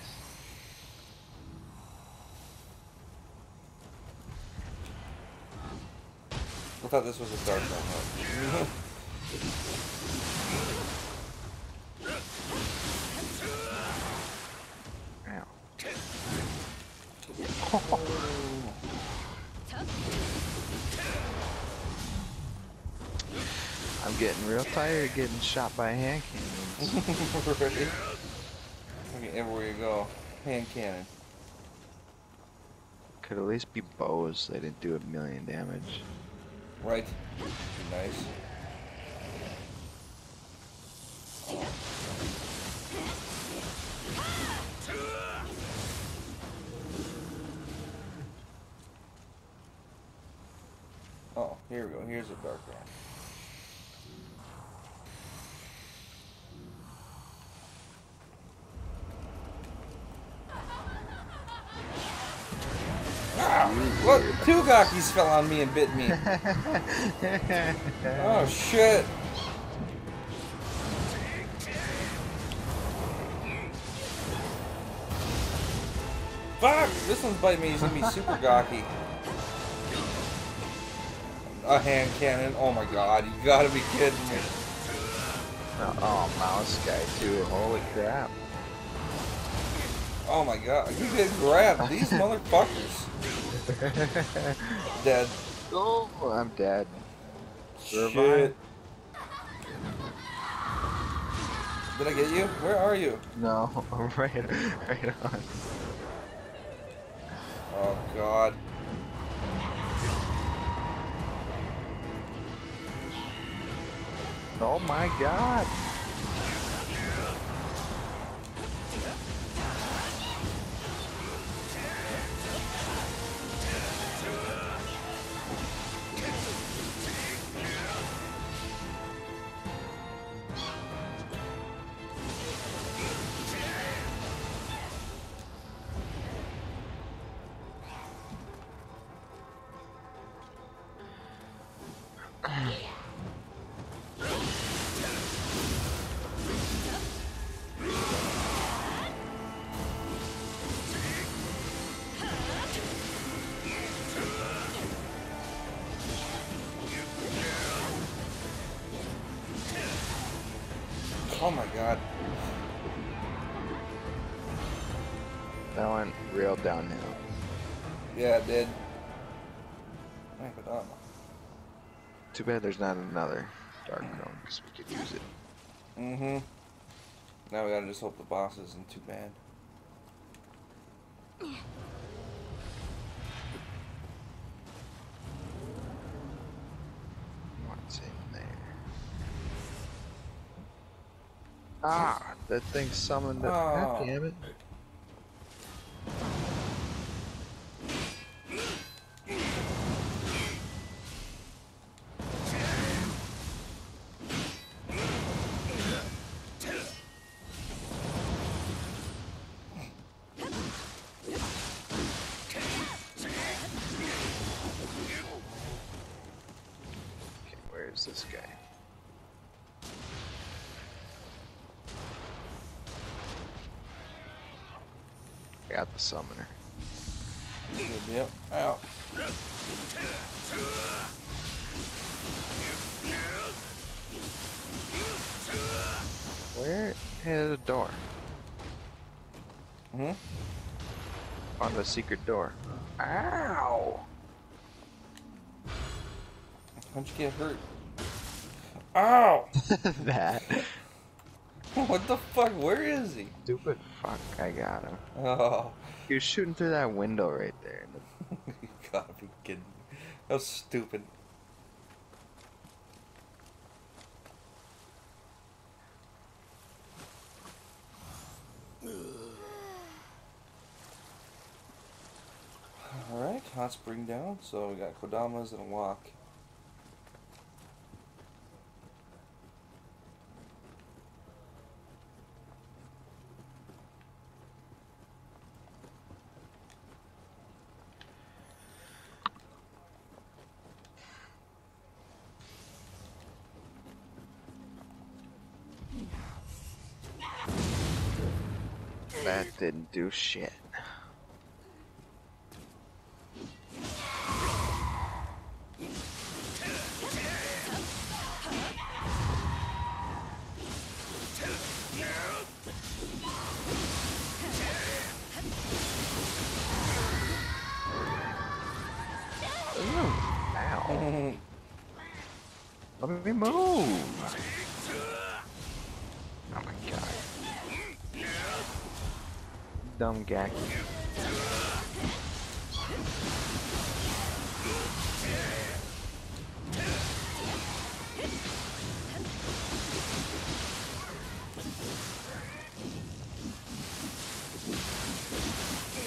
I thought this was a dark one. Ow. Oh. I'm getting real tired of getting shot by hand cannons. Right? Okay, everywhere you go, hand cannon. Could at least be bows. They didn't do a million damage. Right. Nice. Oh, here we go. Here's a dark one. What? Two gockies fell on me and bit me. Oh shit. Fuck! This one's biting me. He's gonna be super gawky. A hand cannon. Oh my god. You gotta be kidding me. Oh, mouse guy too. Holy crap. Oh my god. You get grabbed. These motherfuckers. Dead. Oh, I'm dead. Shit. Did I get you? Where are you? No, I'm right, right on. Oh god. Oh my god! Oh my god. That went real downhill. Yeah, it did. Too bad there's not another dark chrome because we could use it. Mm-hmm. Now we gotta just hope the boss isn't too bad. What's in there? Ah! That thing summoned it. Oh. God damn it. This guy. I got the summoner. Yep. Ow. Where is the door? Mm hmm. On the secret door. Ow! How'd you get hurt? Ow! That. What the fuck? Where is he? Stupid fuck, I got him. Oh. He was shooting through that window right there. You gotta be kidding me. That was stupid. Alright, hot spring down. So we got Kodamas and a walk. That didn't do shit. Ow. Let me move. Dumb gacky. There you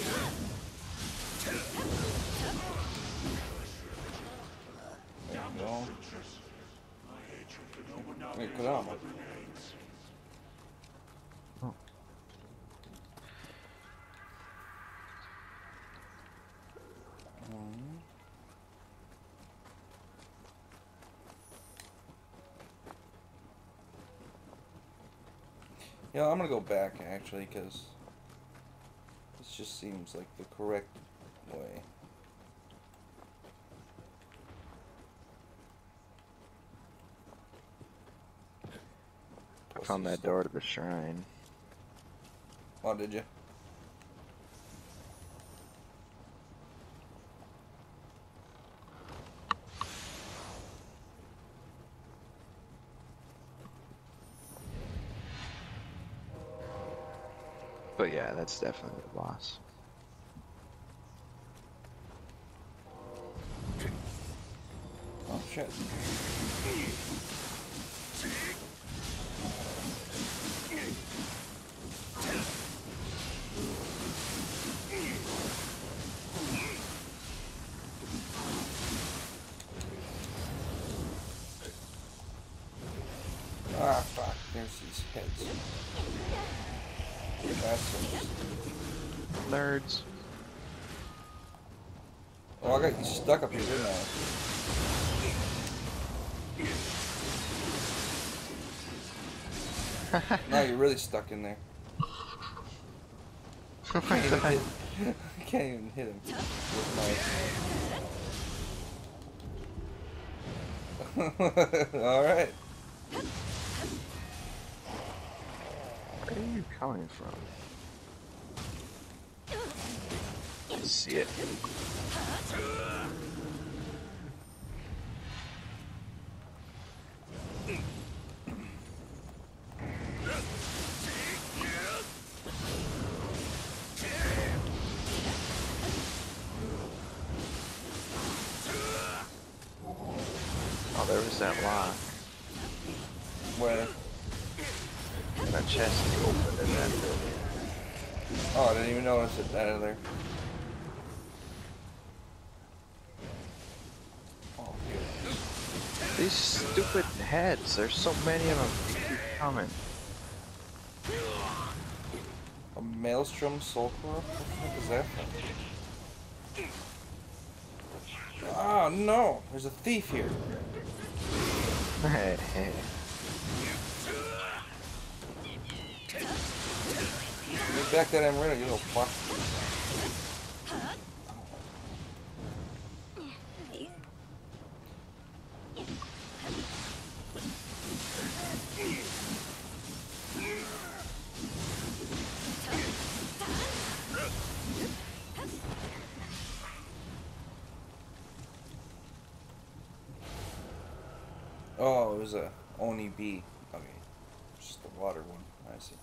go. Wait, put on. Yeah, I'm gonna go back actually, because this just seems like the correct way. I found that door to the shrine. Oh, did you? But yeah, that's definitely the boss. Oh shit. Ah, fuck, there's these heads. Assholes. Nerds. Oh, I got you stuck up here, didn't I? No, you're really stuck in there. I can't even hit him. I can't even hit him with my... Alright. Where are you coming from? I see it. Oh, there was that lock. Where? That chest is open in that building. Oh, I didn't even notice it out of there. Oh, dude. These stupid heads, there's so many of them. They keep coming. A Maelstrom Soul Corrupt? What the heck is that? Ah, oh, no! There's a thief here. Hey, hey. Get back that Emerita, you little fuck. Oh, it was a Oni bee. Okay. Just the water one. I see.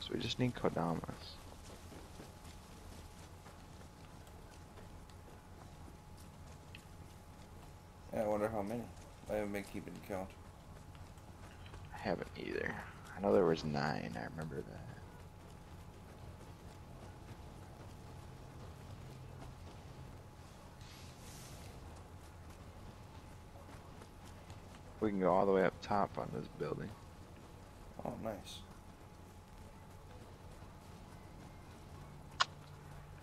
So we just need Kodamas. Yeah, I wonder how many. I haven't been keeping count. I haven't either. I know there was nine, I remember that. We can go all the way up top on this building. Oh, nice.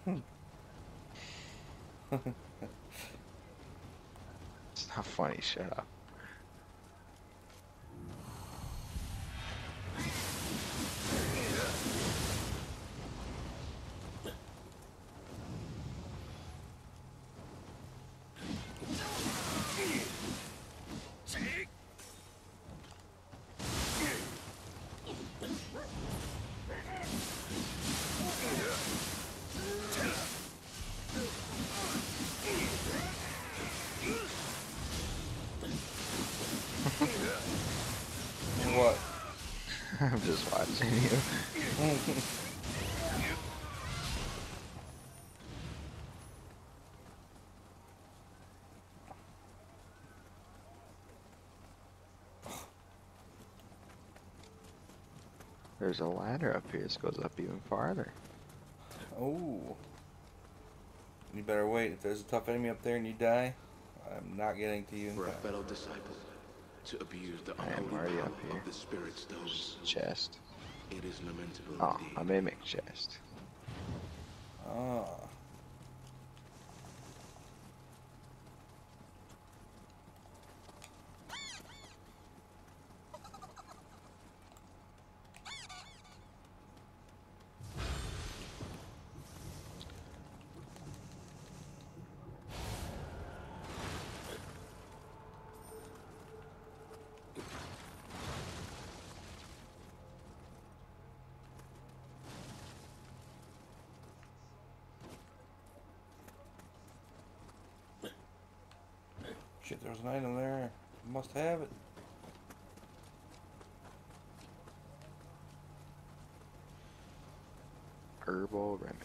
Hmm. It's not funny, shut up. I'm just watching you. There's a ladder up here. This goes up even farther. Oh. You better wait. If there's a tough enemy up there and you die, I'm not getting to you. For a fellow disciple. To abuse the unholy power of the spirit stones. Chest. It is lamentable. Oh, indeed. A mimic chest. Ah. Shit, there was an item there. Must have it. herbal remedy.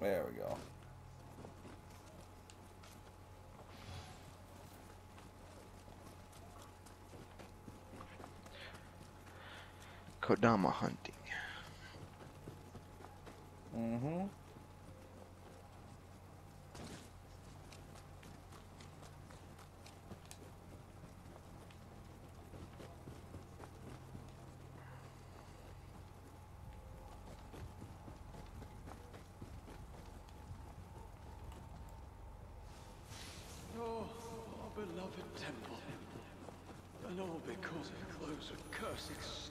There we go. Kodama hunting. Mm-hmm. Oh, our beloved temple. And all because it closed with cursed stone.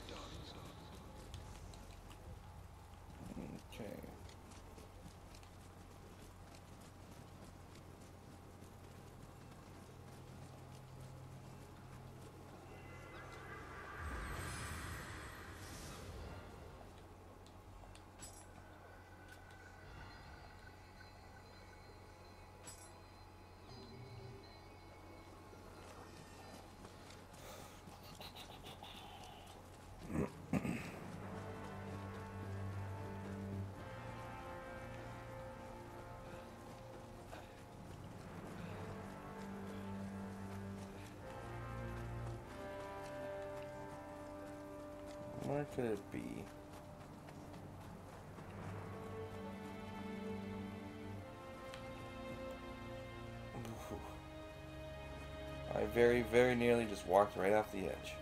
Where could it be? Ooh. I very, very nearly just walked right off the edge.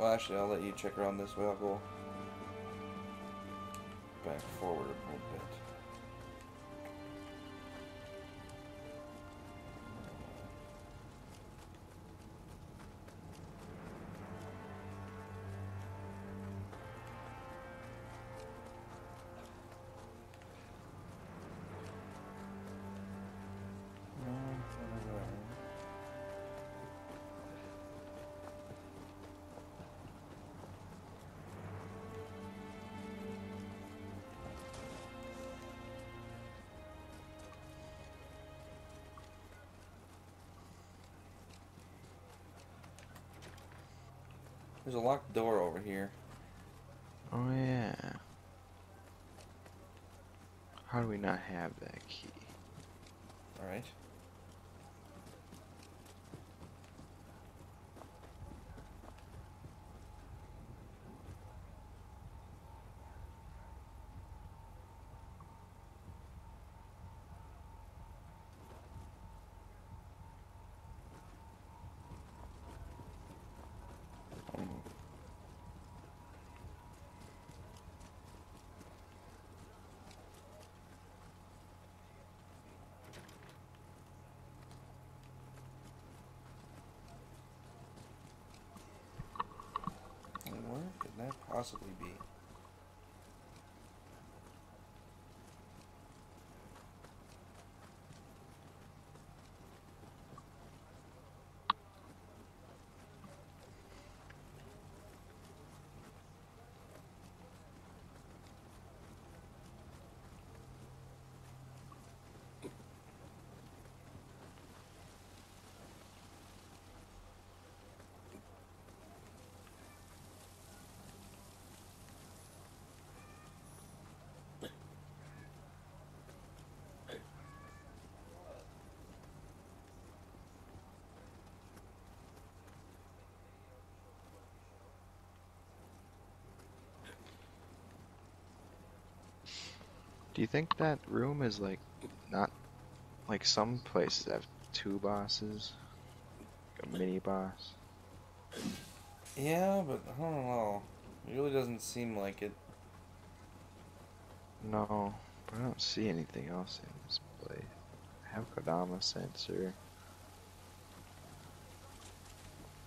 Well, actually, I'll let you check around this way. I'll go back forward a little bit. There's a locked door over here. Oh yeah. How do we not have that key? All right. That possibly be? Do you think that room is like not like some places have two bosses, like a mini boss? Yeah, but I don't know. It really doesn't seem like it. No, but I don't see anything else in this place. I have Kodama sensor.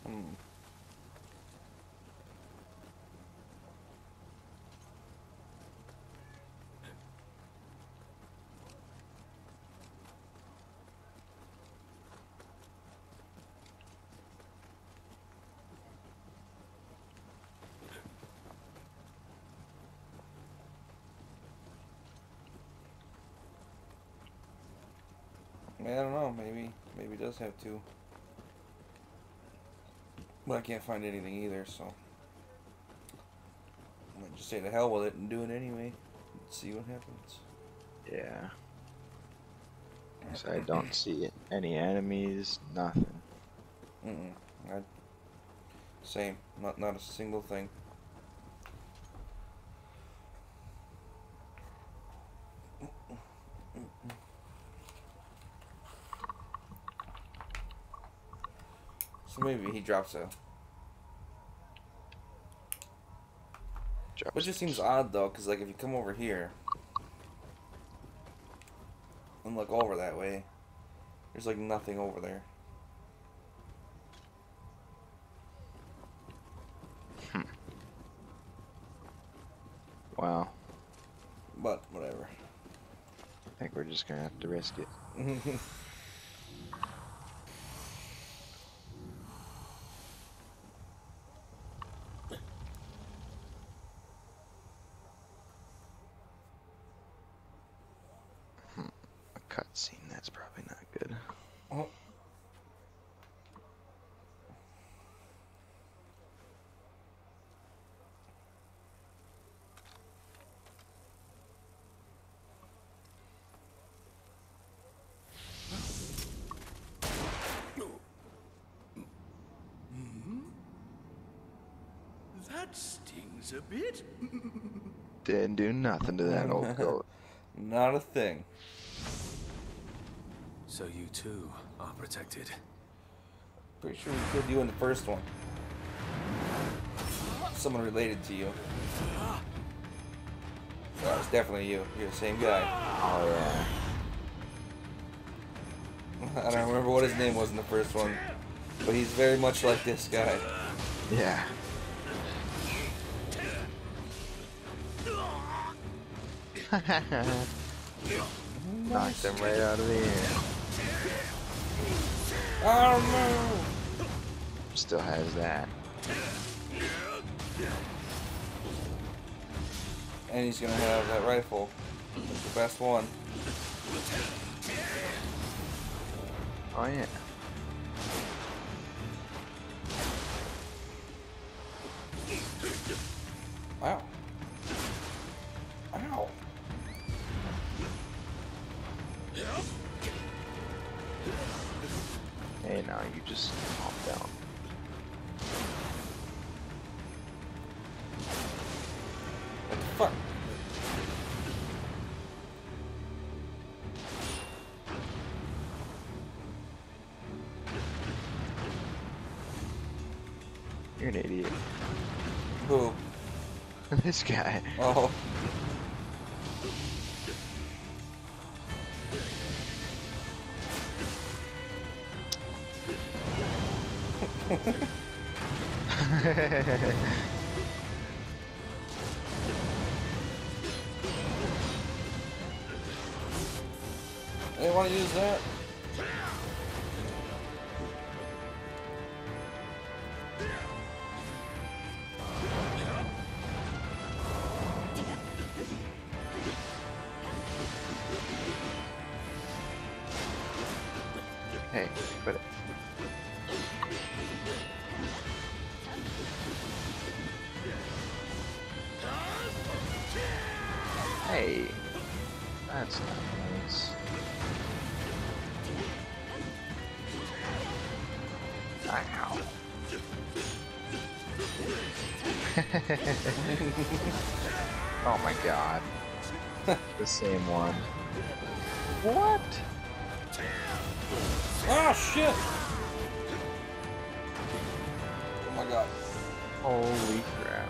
Hmm. I don't know, maybe. Maybe it does have two. But I can't find anything either, so I might just say to hell with it and do it anyway. Let's see what happens. Yeah. So I don't see it. Any enemies, nothing. Mm-mm. I, same. Not, not a single thing. So maybe he drops a... Drops Which just seems odd, though, because, like, if you come over here and look over that way, there's, like, nothing over there. Hmm. Wow. But, whatever. I think we're just gonna have to risk it. That stings a bit. Didn't do nothing to that old goat. Not a thing. So you too are protected. Pretty sure we killed you in the first one. Someone related to you. That was definitely you. You're the same guy. Oh yeah. I don't remember what his name was in the first one, but he's very much like this guy. Yeah. Knocked them right out of the air. Oh no! Still has that. And he's gonna have that rifle. It's the best one. Oh yeah. Wow. Ow. Hey, now you just calm down. What the fuck? You're an idiot. Who? This guy. Oh. I didn't want to use that. Hey, put it. Hey, that's not nice. Ow. Oh my god. The same one. What? Ah, shit! Oh my god. Holy crap.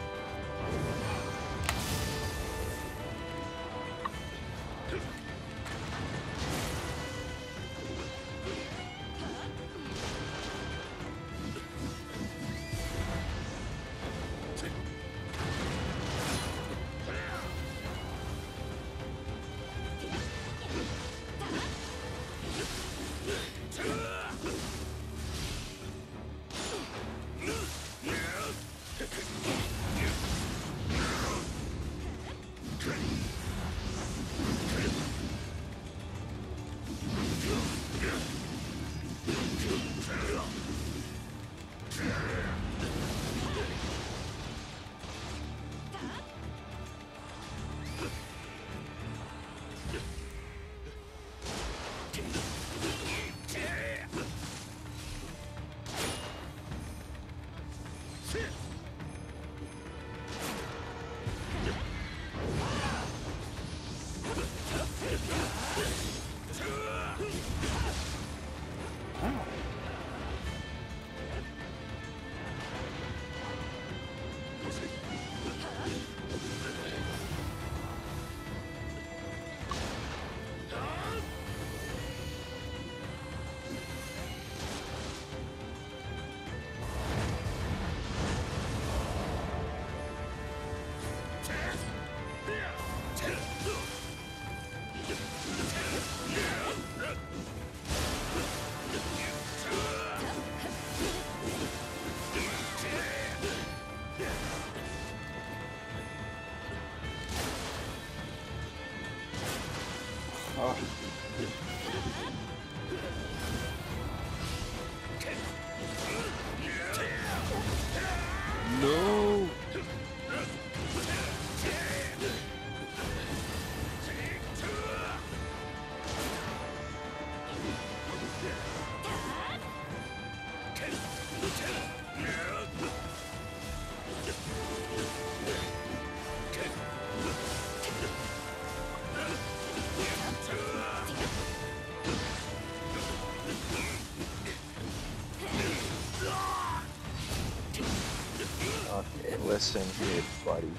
medicine here, buddy.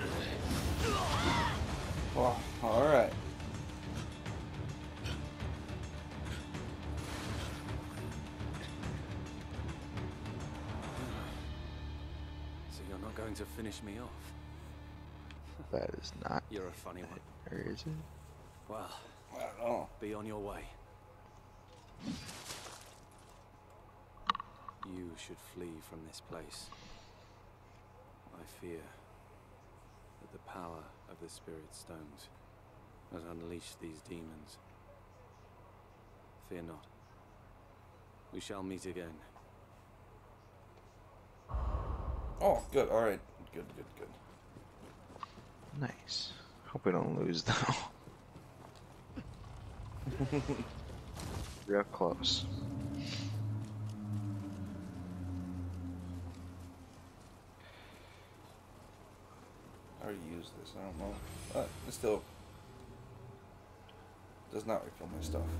Well, alright. So you're not going to finish me off? That is not. You're a funny one. Or is it? Well, I don't know. Be on your way. You should flee from this place. I fear that the power of the Spirit Stones has unleashed these demons. Fear not. We shall meet again. Oh, good. All right. Good, good, good. Nice. Hope we don't lose, though. Real close. I already used this, I don't know. But it still does not refill my stuff.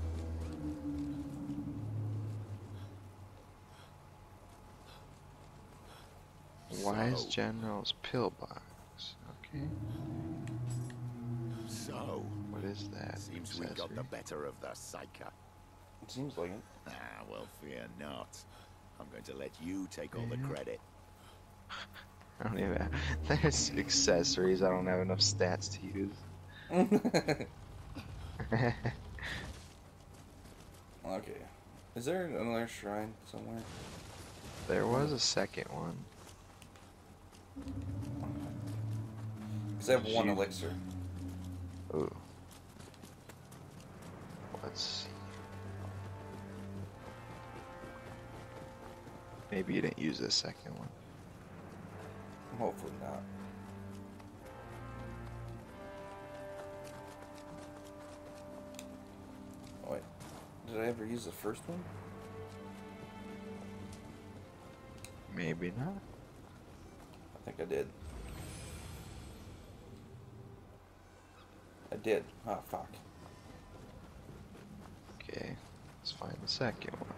Wise General's pillbox. Okay. So what is that? Seems we got the better of the psyker. It seems like it. Ah, well, fear not. I'm going to let you take all the credit. I don't even have, there's accessories, I don't have enough stats to use. Okay. Is there another shrine somewhere? There was a second one. Because I have one elixir. Ooh. Let's see. Maybe you didn't use the second one. Hopefully not. Oh, wait, did I ever use the first one? Maybe not. I think I did. I did. Ah, fuck. Okay, let's find the second one.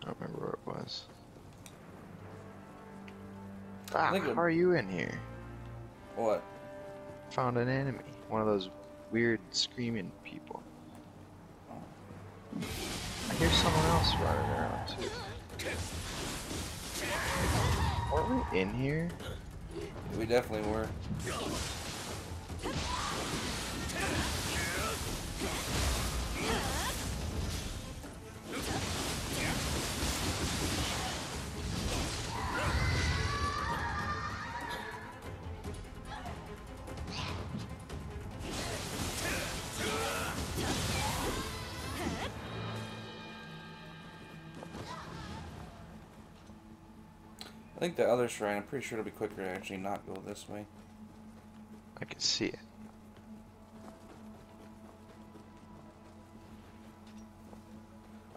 I don't remember where it was. Ah, how are you in here? What? Found an enemy. One of those weird screaming people. Oh. I hear someone else running around too. Were we in here? We definitely were. I think the other shrine, I'm pretty sure it'll be quicker to actually not go this way. I can see it.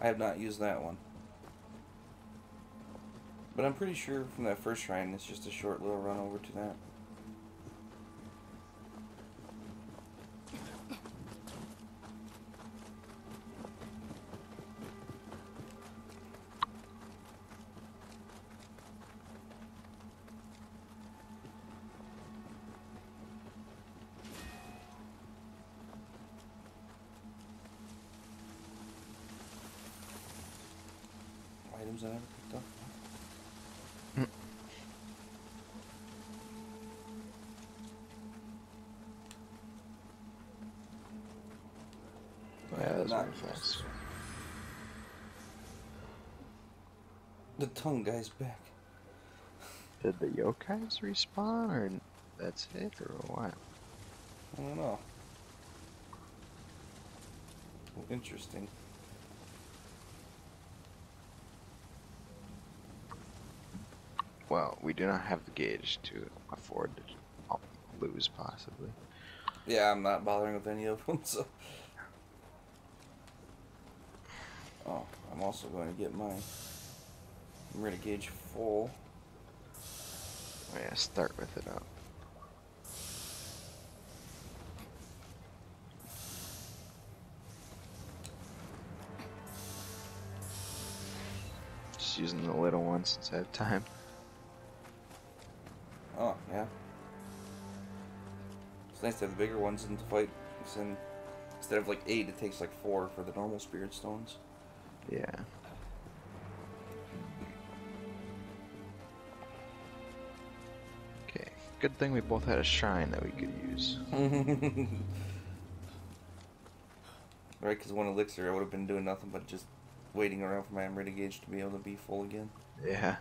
I have not used that one. But I'm pretty sure from that first shrine, it's just a short little run over to that. Items I never picked up. Mm. Yeah, that's not fast. The tongue guy's back. Did the yokais respawn, or that's it, or what? I don't know. Well, interesting. Well, we do not have the gauge to afford to lose, possibly. Yeah, I'm not bothering with any of them, so... Oh, I'm also going to get my Merida gauge full. Yeah, start with it up. just using the little one since I have time. Oh, yeah. It's nice to have the bigger ones in the fight. In, instead of like eight, it takes like four for the normal spirit stones. Yeah. Okay, good thing we both had a shrine that we could use. Right, because one elixir, I would have been doing nothing but just waiting around for my Emerita gauge to be able to be full again. Yeah.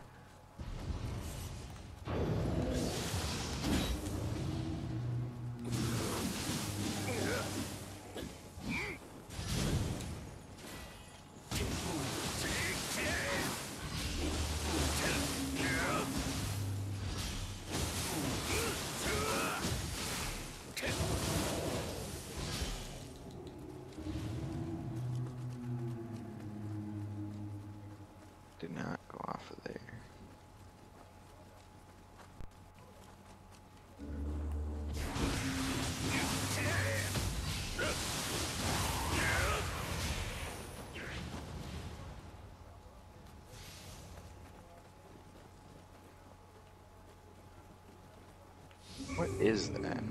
What is that?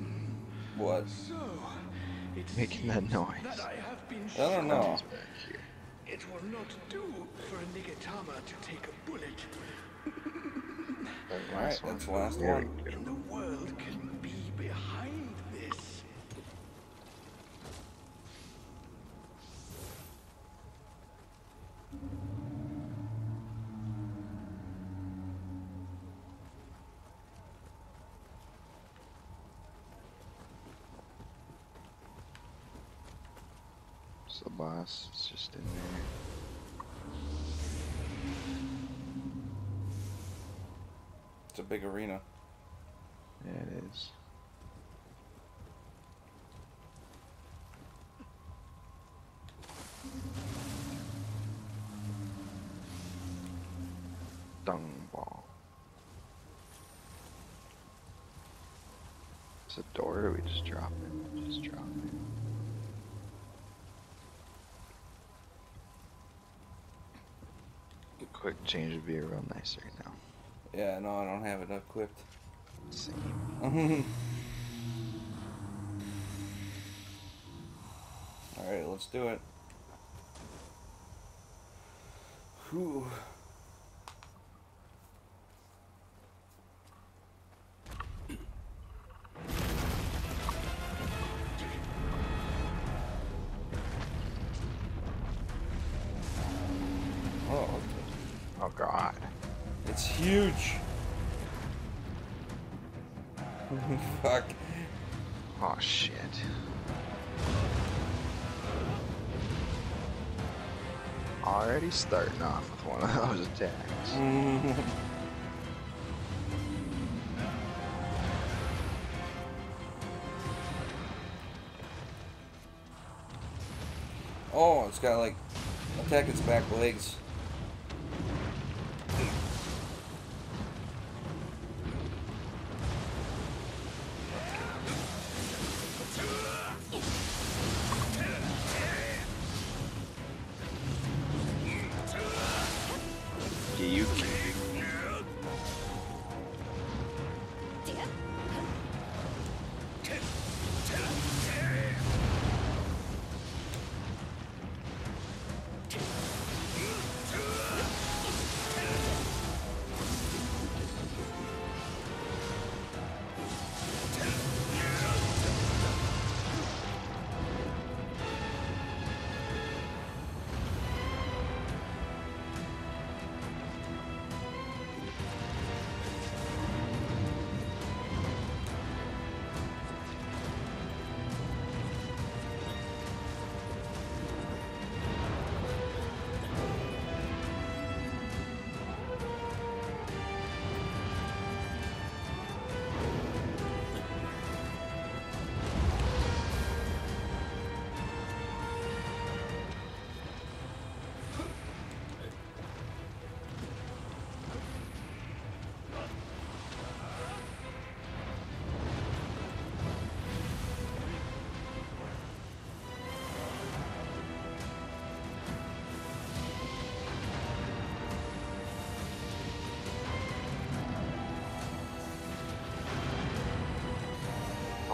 What? So, it's making that noise. That I, have been I don't know. It will not do for a Nigatama to take a bullet. That's right, that's the last one. What in the world can be behind this? The boss is just in there. It's a big arena. Yeah, it is. Dung ball. It's a door, or we just drop it. Just drop it. Quick change would be a real nice right now. Yeah, no, I don't have it equipped. Same. Alright, let's do it. Whew. Huge. Fuck. Oh shit. Already starting off with one of those attacks. Oh, it's got like attack its back legs.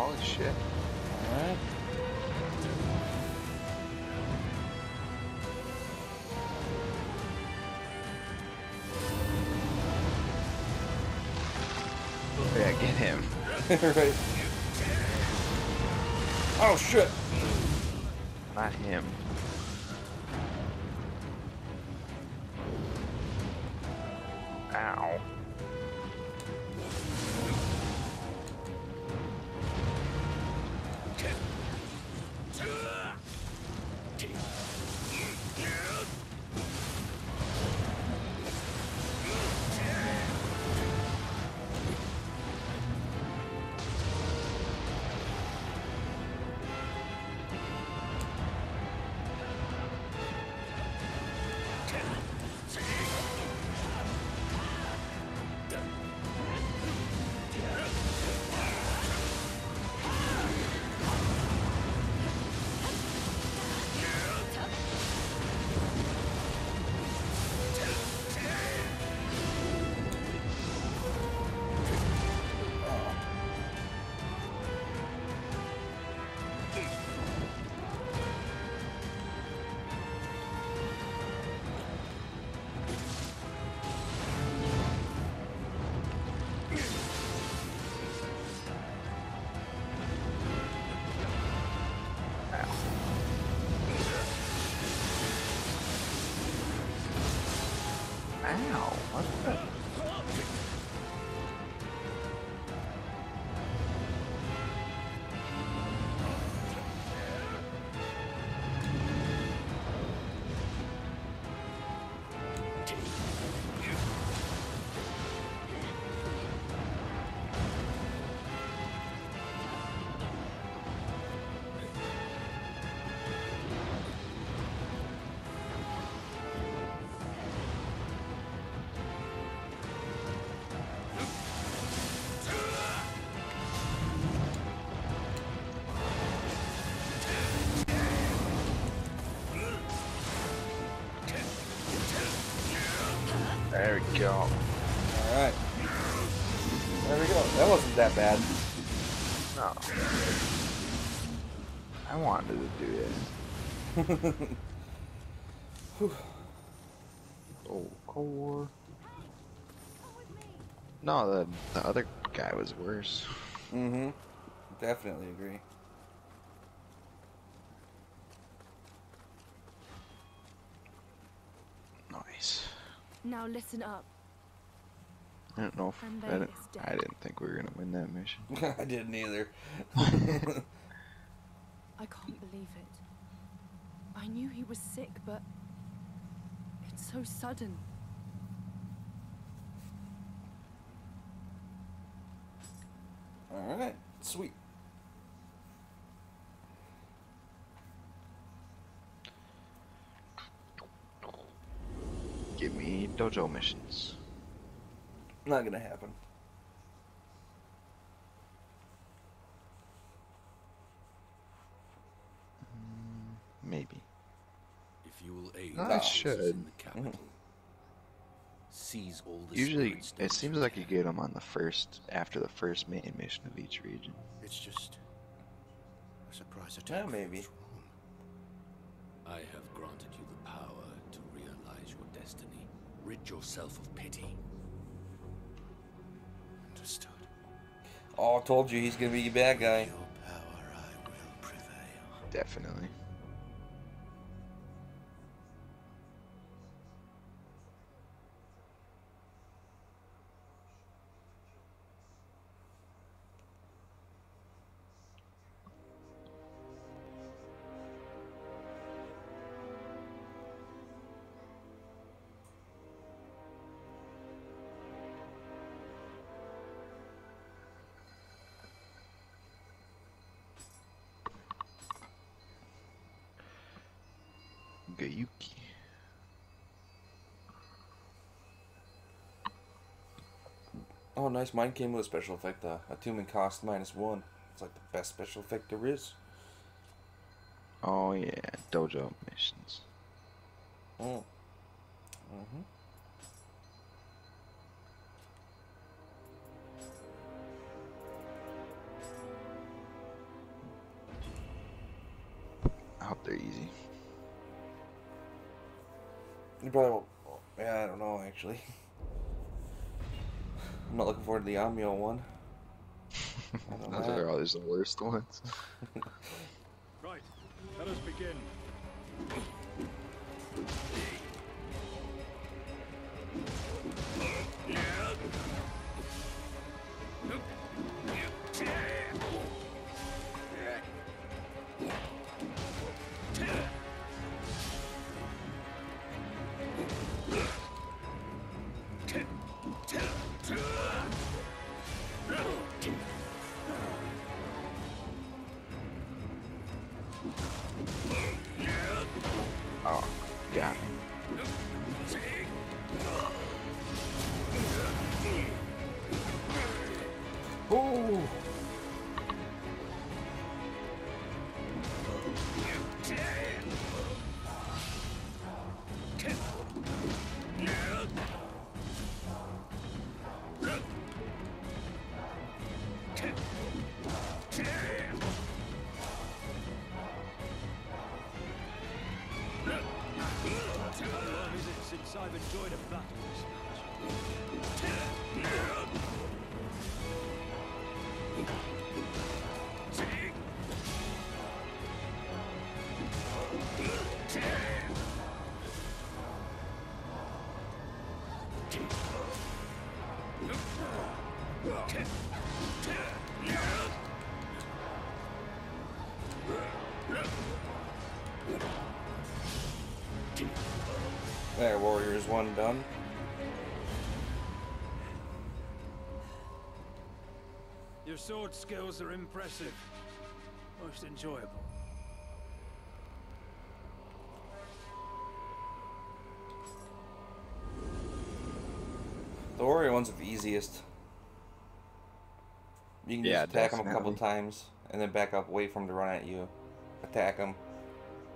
Solid shit. Alright. Yeah, get him. Right. Oh shit! Not him. Ow. There we go. Alright. There we go. That wasn't that bad. No. I wanted to do this. Oh, core. No, the, the other guy was worse. Mm-hmm. Definitely agree. Now listen up. I don't know if I didn't, I didn't think we were gonna win that mission. I didn't either. I can't believe it. I knew he was sick, but it's so sudden. All right, sweet. Give me dojo missions. Not gonna happen. Mm, maybe. If you will aid, I should. In the capital, mm-hmm. Seize all the usually, it seems like you get them on the first, after the first main mission of each region. It's just a surprise attack. Yeah, maybe. I have granted you the power. Destiny. Rid yourself of pity. Understood. Oh, I told you he's gonna be your bad guy. With your power, I will prevail. Definitely. Yuki. Oh, nice. Mine came with a special effect. Uh, attunement cost minus one. It's like the best special effect there is. Oh, yeah. Dojo missions. Oh. Mm-hmm. They're easy. You probably won't. Yeah, I don't know, actually. I'm not looking forward to the Amio one. I don't Those know. are always the worst ones. Right, let us begin. There, Warriors one done. Your sword skills are impressive. Most enjoyable. The warrior one's the easiest. You can yeah, just attack definitely. them a couple times, and then back up, wait for him to run at you. Attack him,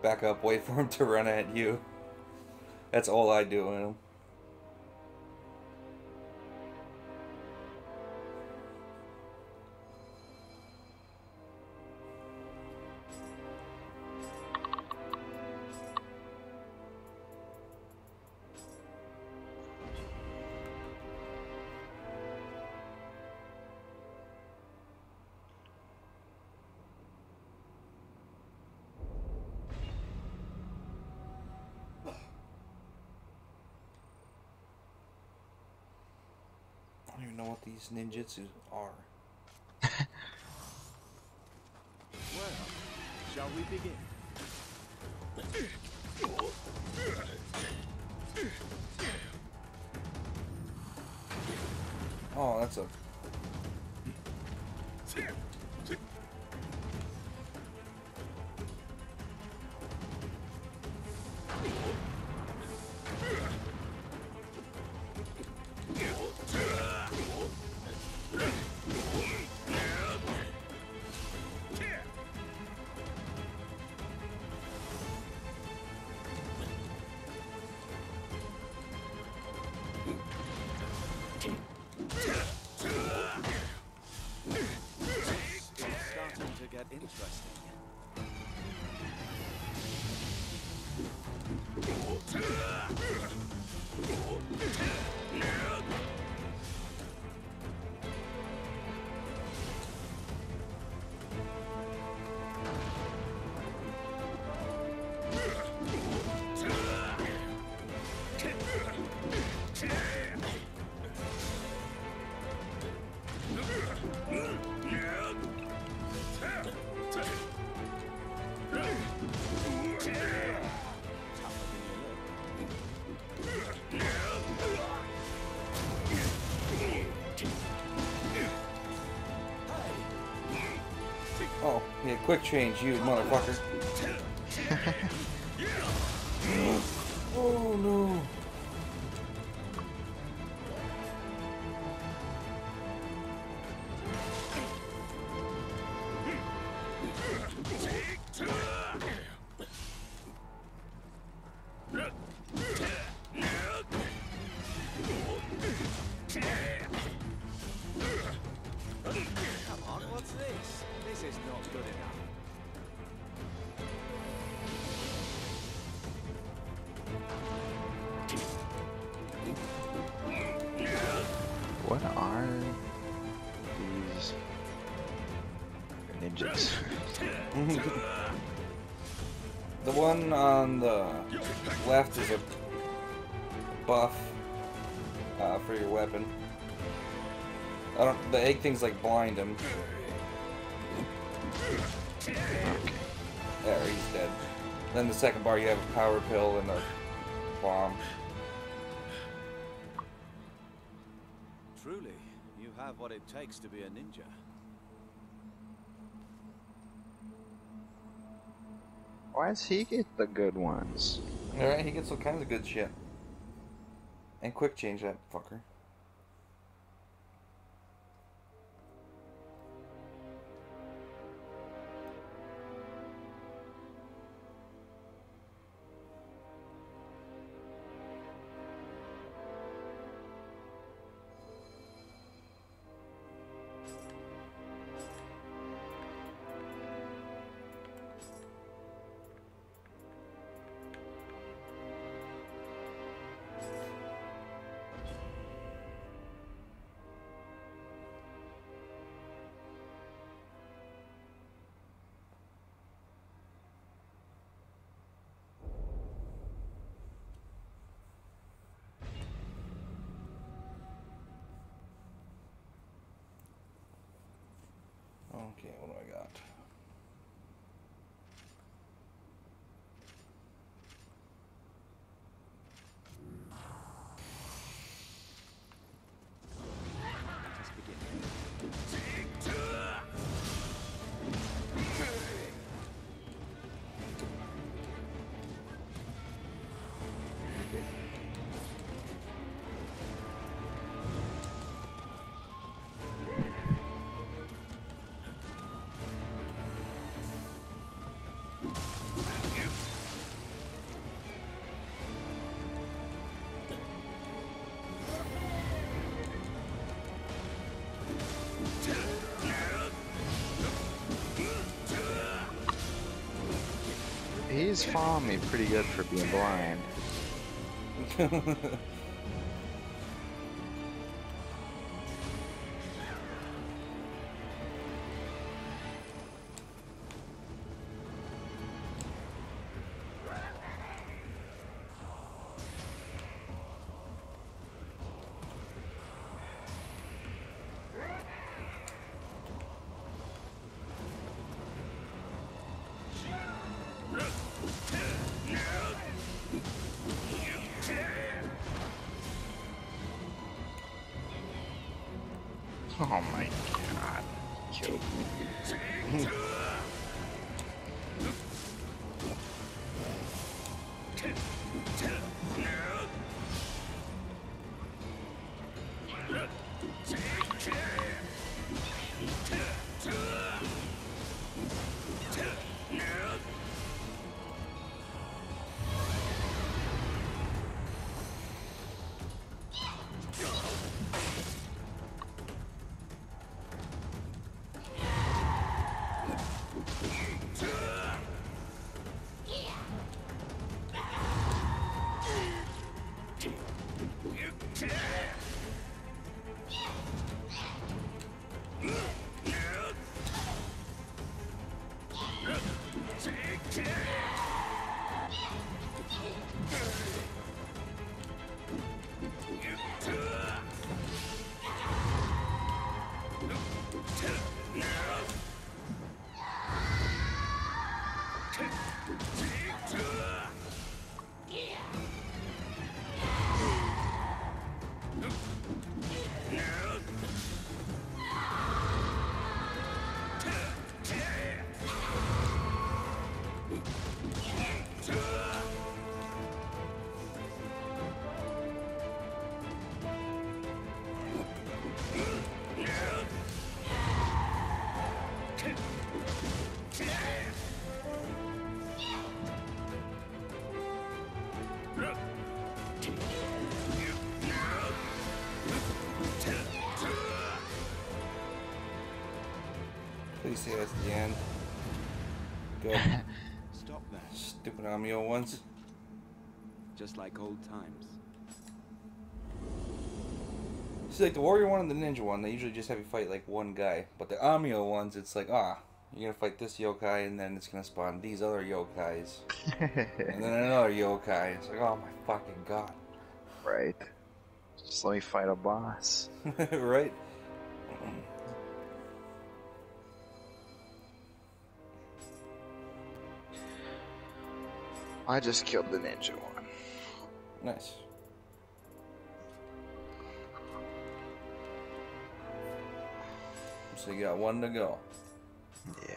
back up, wait for him to run at you. That's all I do in them. Ninjutsu are. Well, shall we begin? Oh, that's a. Quick change, you motherfucker. Oh no. Come on, what's this? This is not good enough. The one on the left is a buff uh, for your weapon. I don't. The egg things like blind him. There, he's dead. Then the second bar, you have a power pill and a bomb. Truly, you have what it takes to be a ninja. Why does he get the good ones? Alright, he gets all kinds of good shit. And quick change that fucker. Okay, what do I got? He's following me pretty good for being blind. Oh my god, killed me. See us at the end. Good. Stop that. Stupid Amio ones. Just like old times. See, like the warrior one and the ninja one, they usually just have you fight like one guy. But the Amio ones, it's like, ah, You're gonna fight this yokai, and then it's gonna spawn these other yokais, and then another yokai. It's like, oh my fucking god. Right. Just let me fight a boss. Right. I just killed the ninja one. Nice. So you got one to go. Yeah.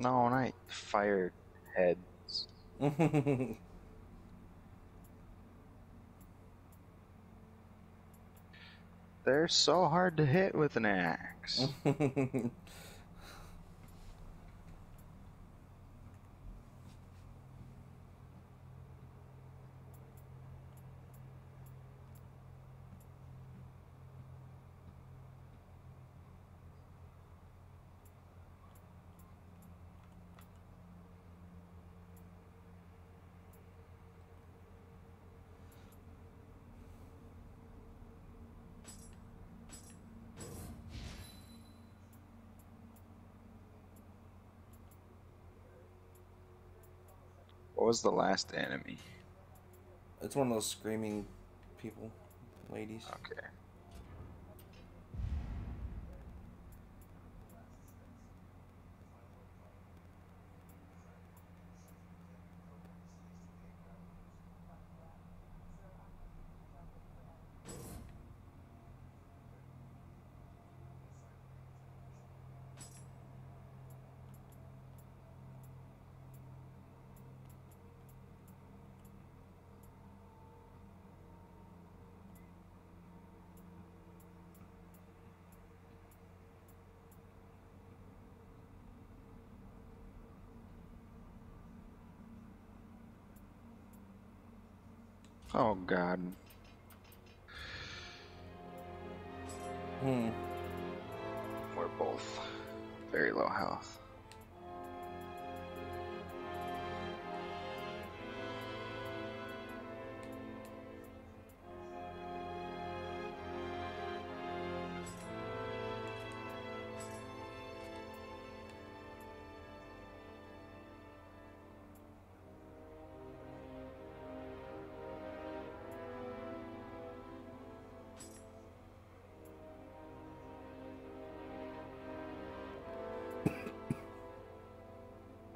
No, not fire heads. They're so hard to hit with an axe. What was the last enemy? It's one of those screaming people, ladies. Okay. Oh god. Hmm. We're both very low health.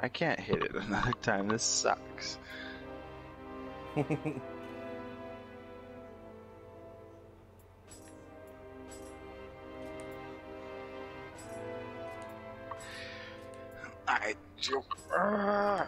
I can't hit it another time, this sucks. joke. Ah.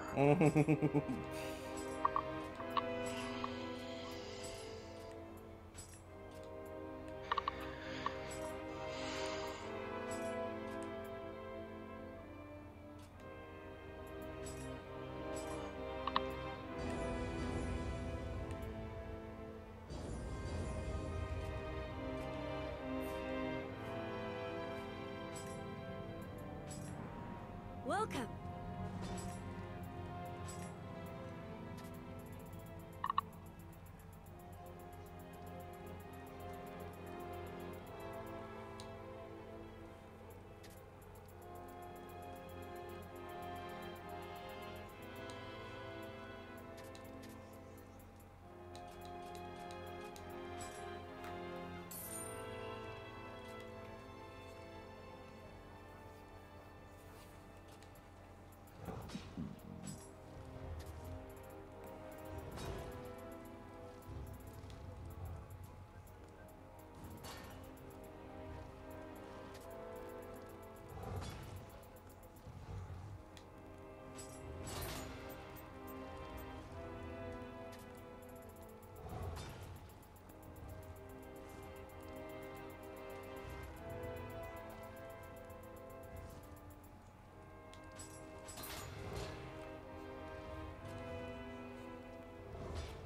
Welcome.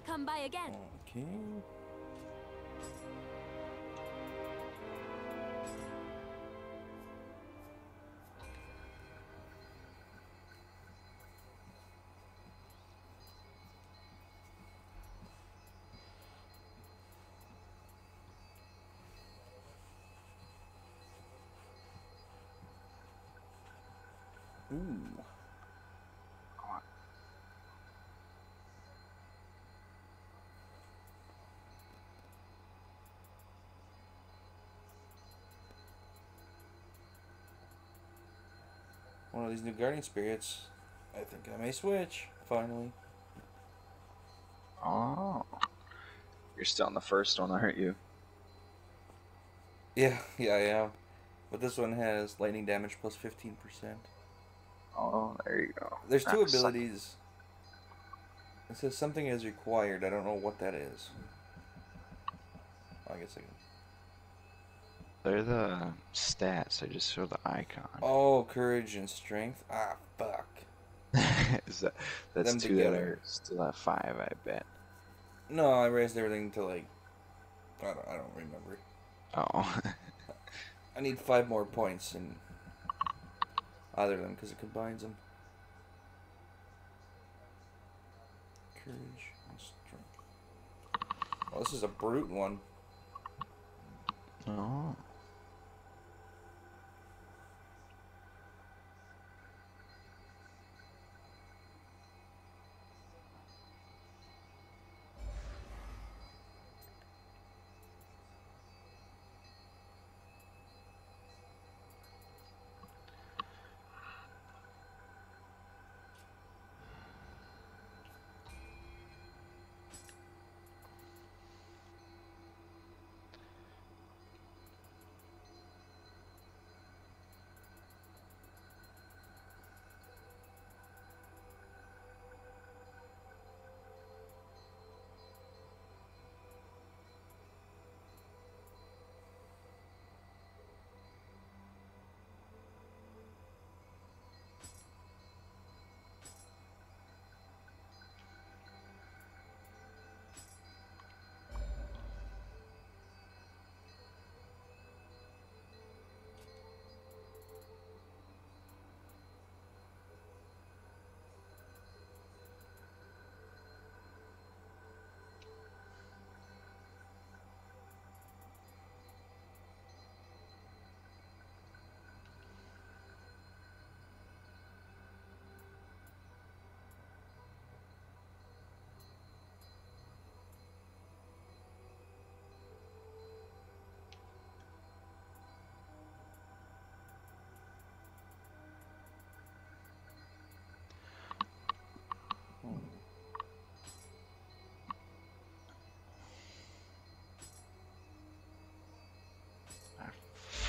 Come by again. Okay. Ooh. One of these new guardian spirits. I think I may switch finally. Oh, you're still on the first one, aren't you? Yeah, yeah, I am. But this one has lightning damage plus fifteen percent. Oh, there you go. There's two That's abilities. Something. It says something is required. I don't know what that is. Oh, I guess I can. They're the stats, I just show the icon. Oh, courage and strength? Ah, fuck. Is that, that's Them two together. That are still at five, I bet. No, I raised everything to like... I don't, I don't remember. Oh. I need five more points in either of them, because it combines them. Courage and strength. Oh, this is a brute one. Oh.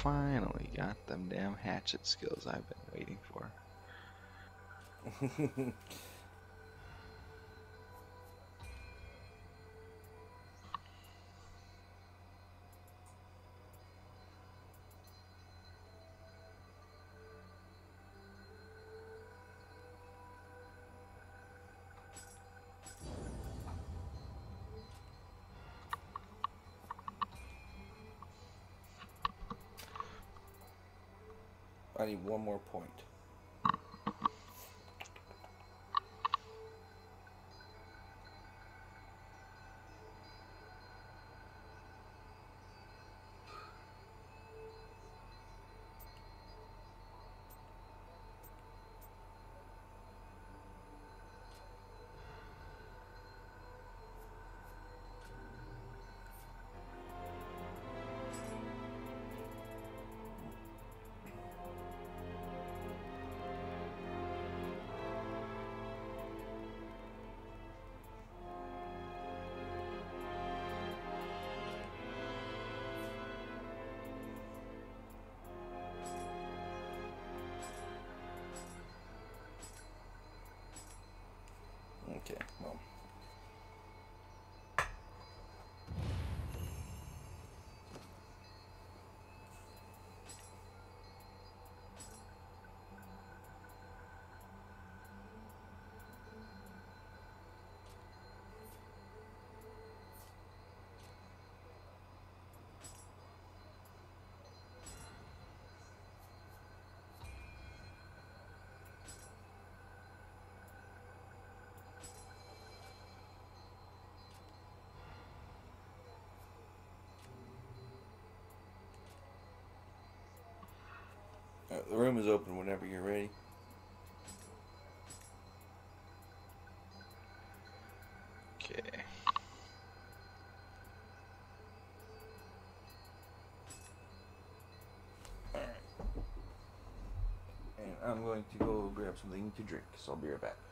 Finally got them damn hatchet skills I've been waiting for. I need one more point. Okay, well. The room is open whenever you're ready. Okay. Alright. And I'm going to go grab something to drink, so I'll be right back.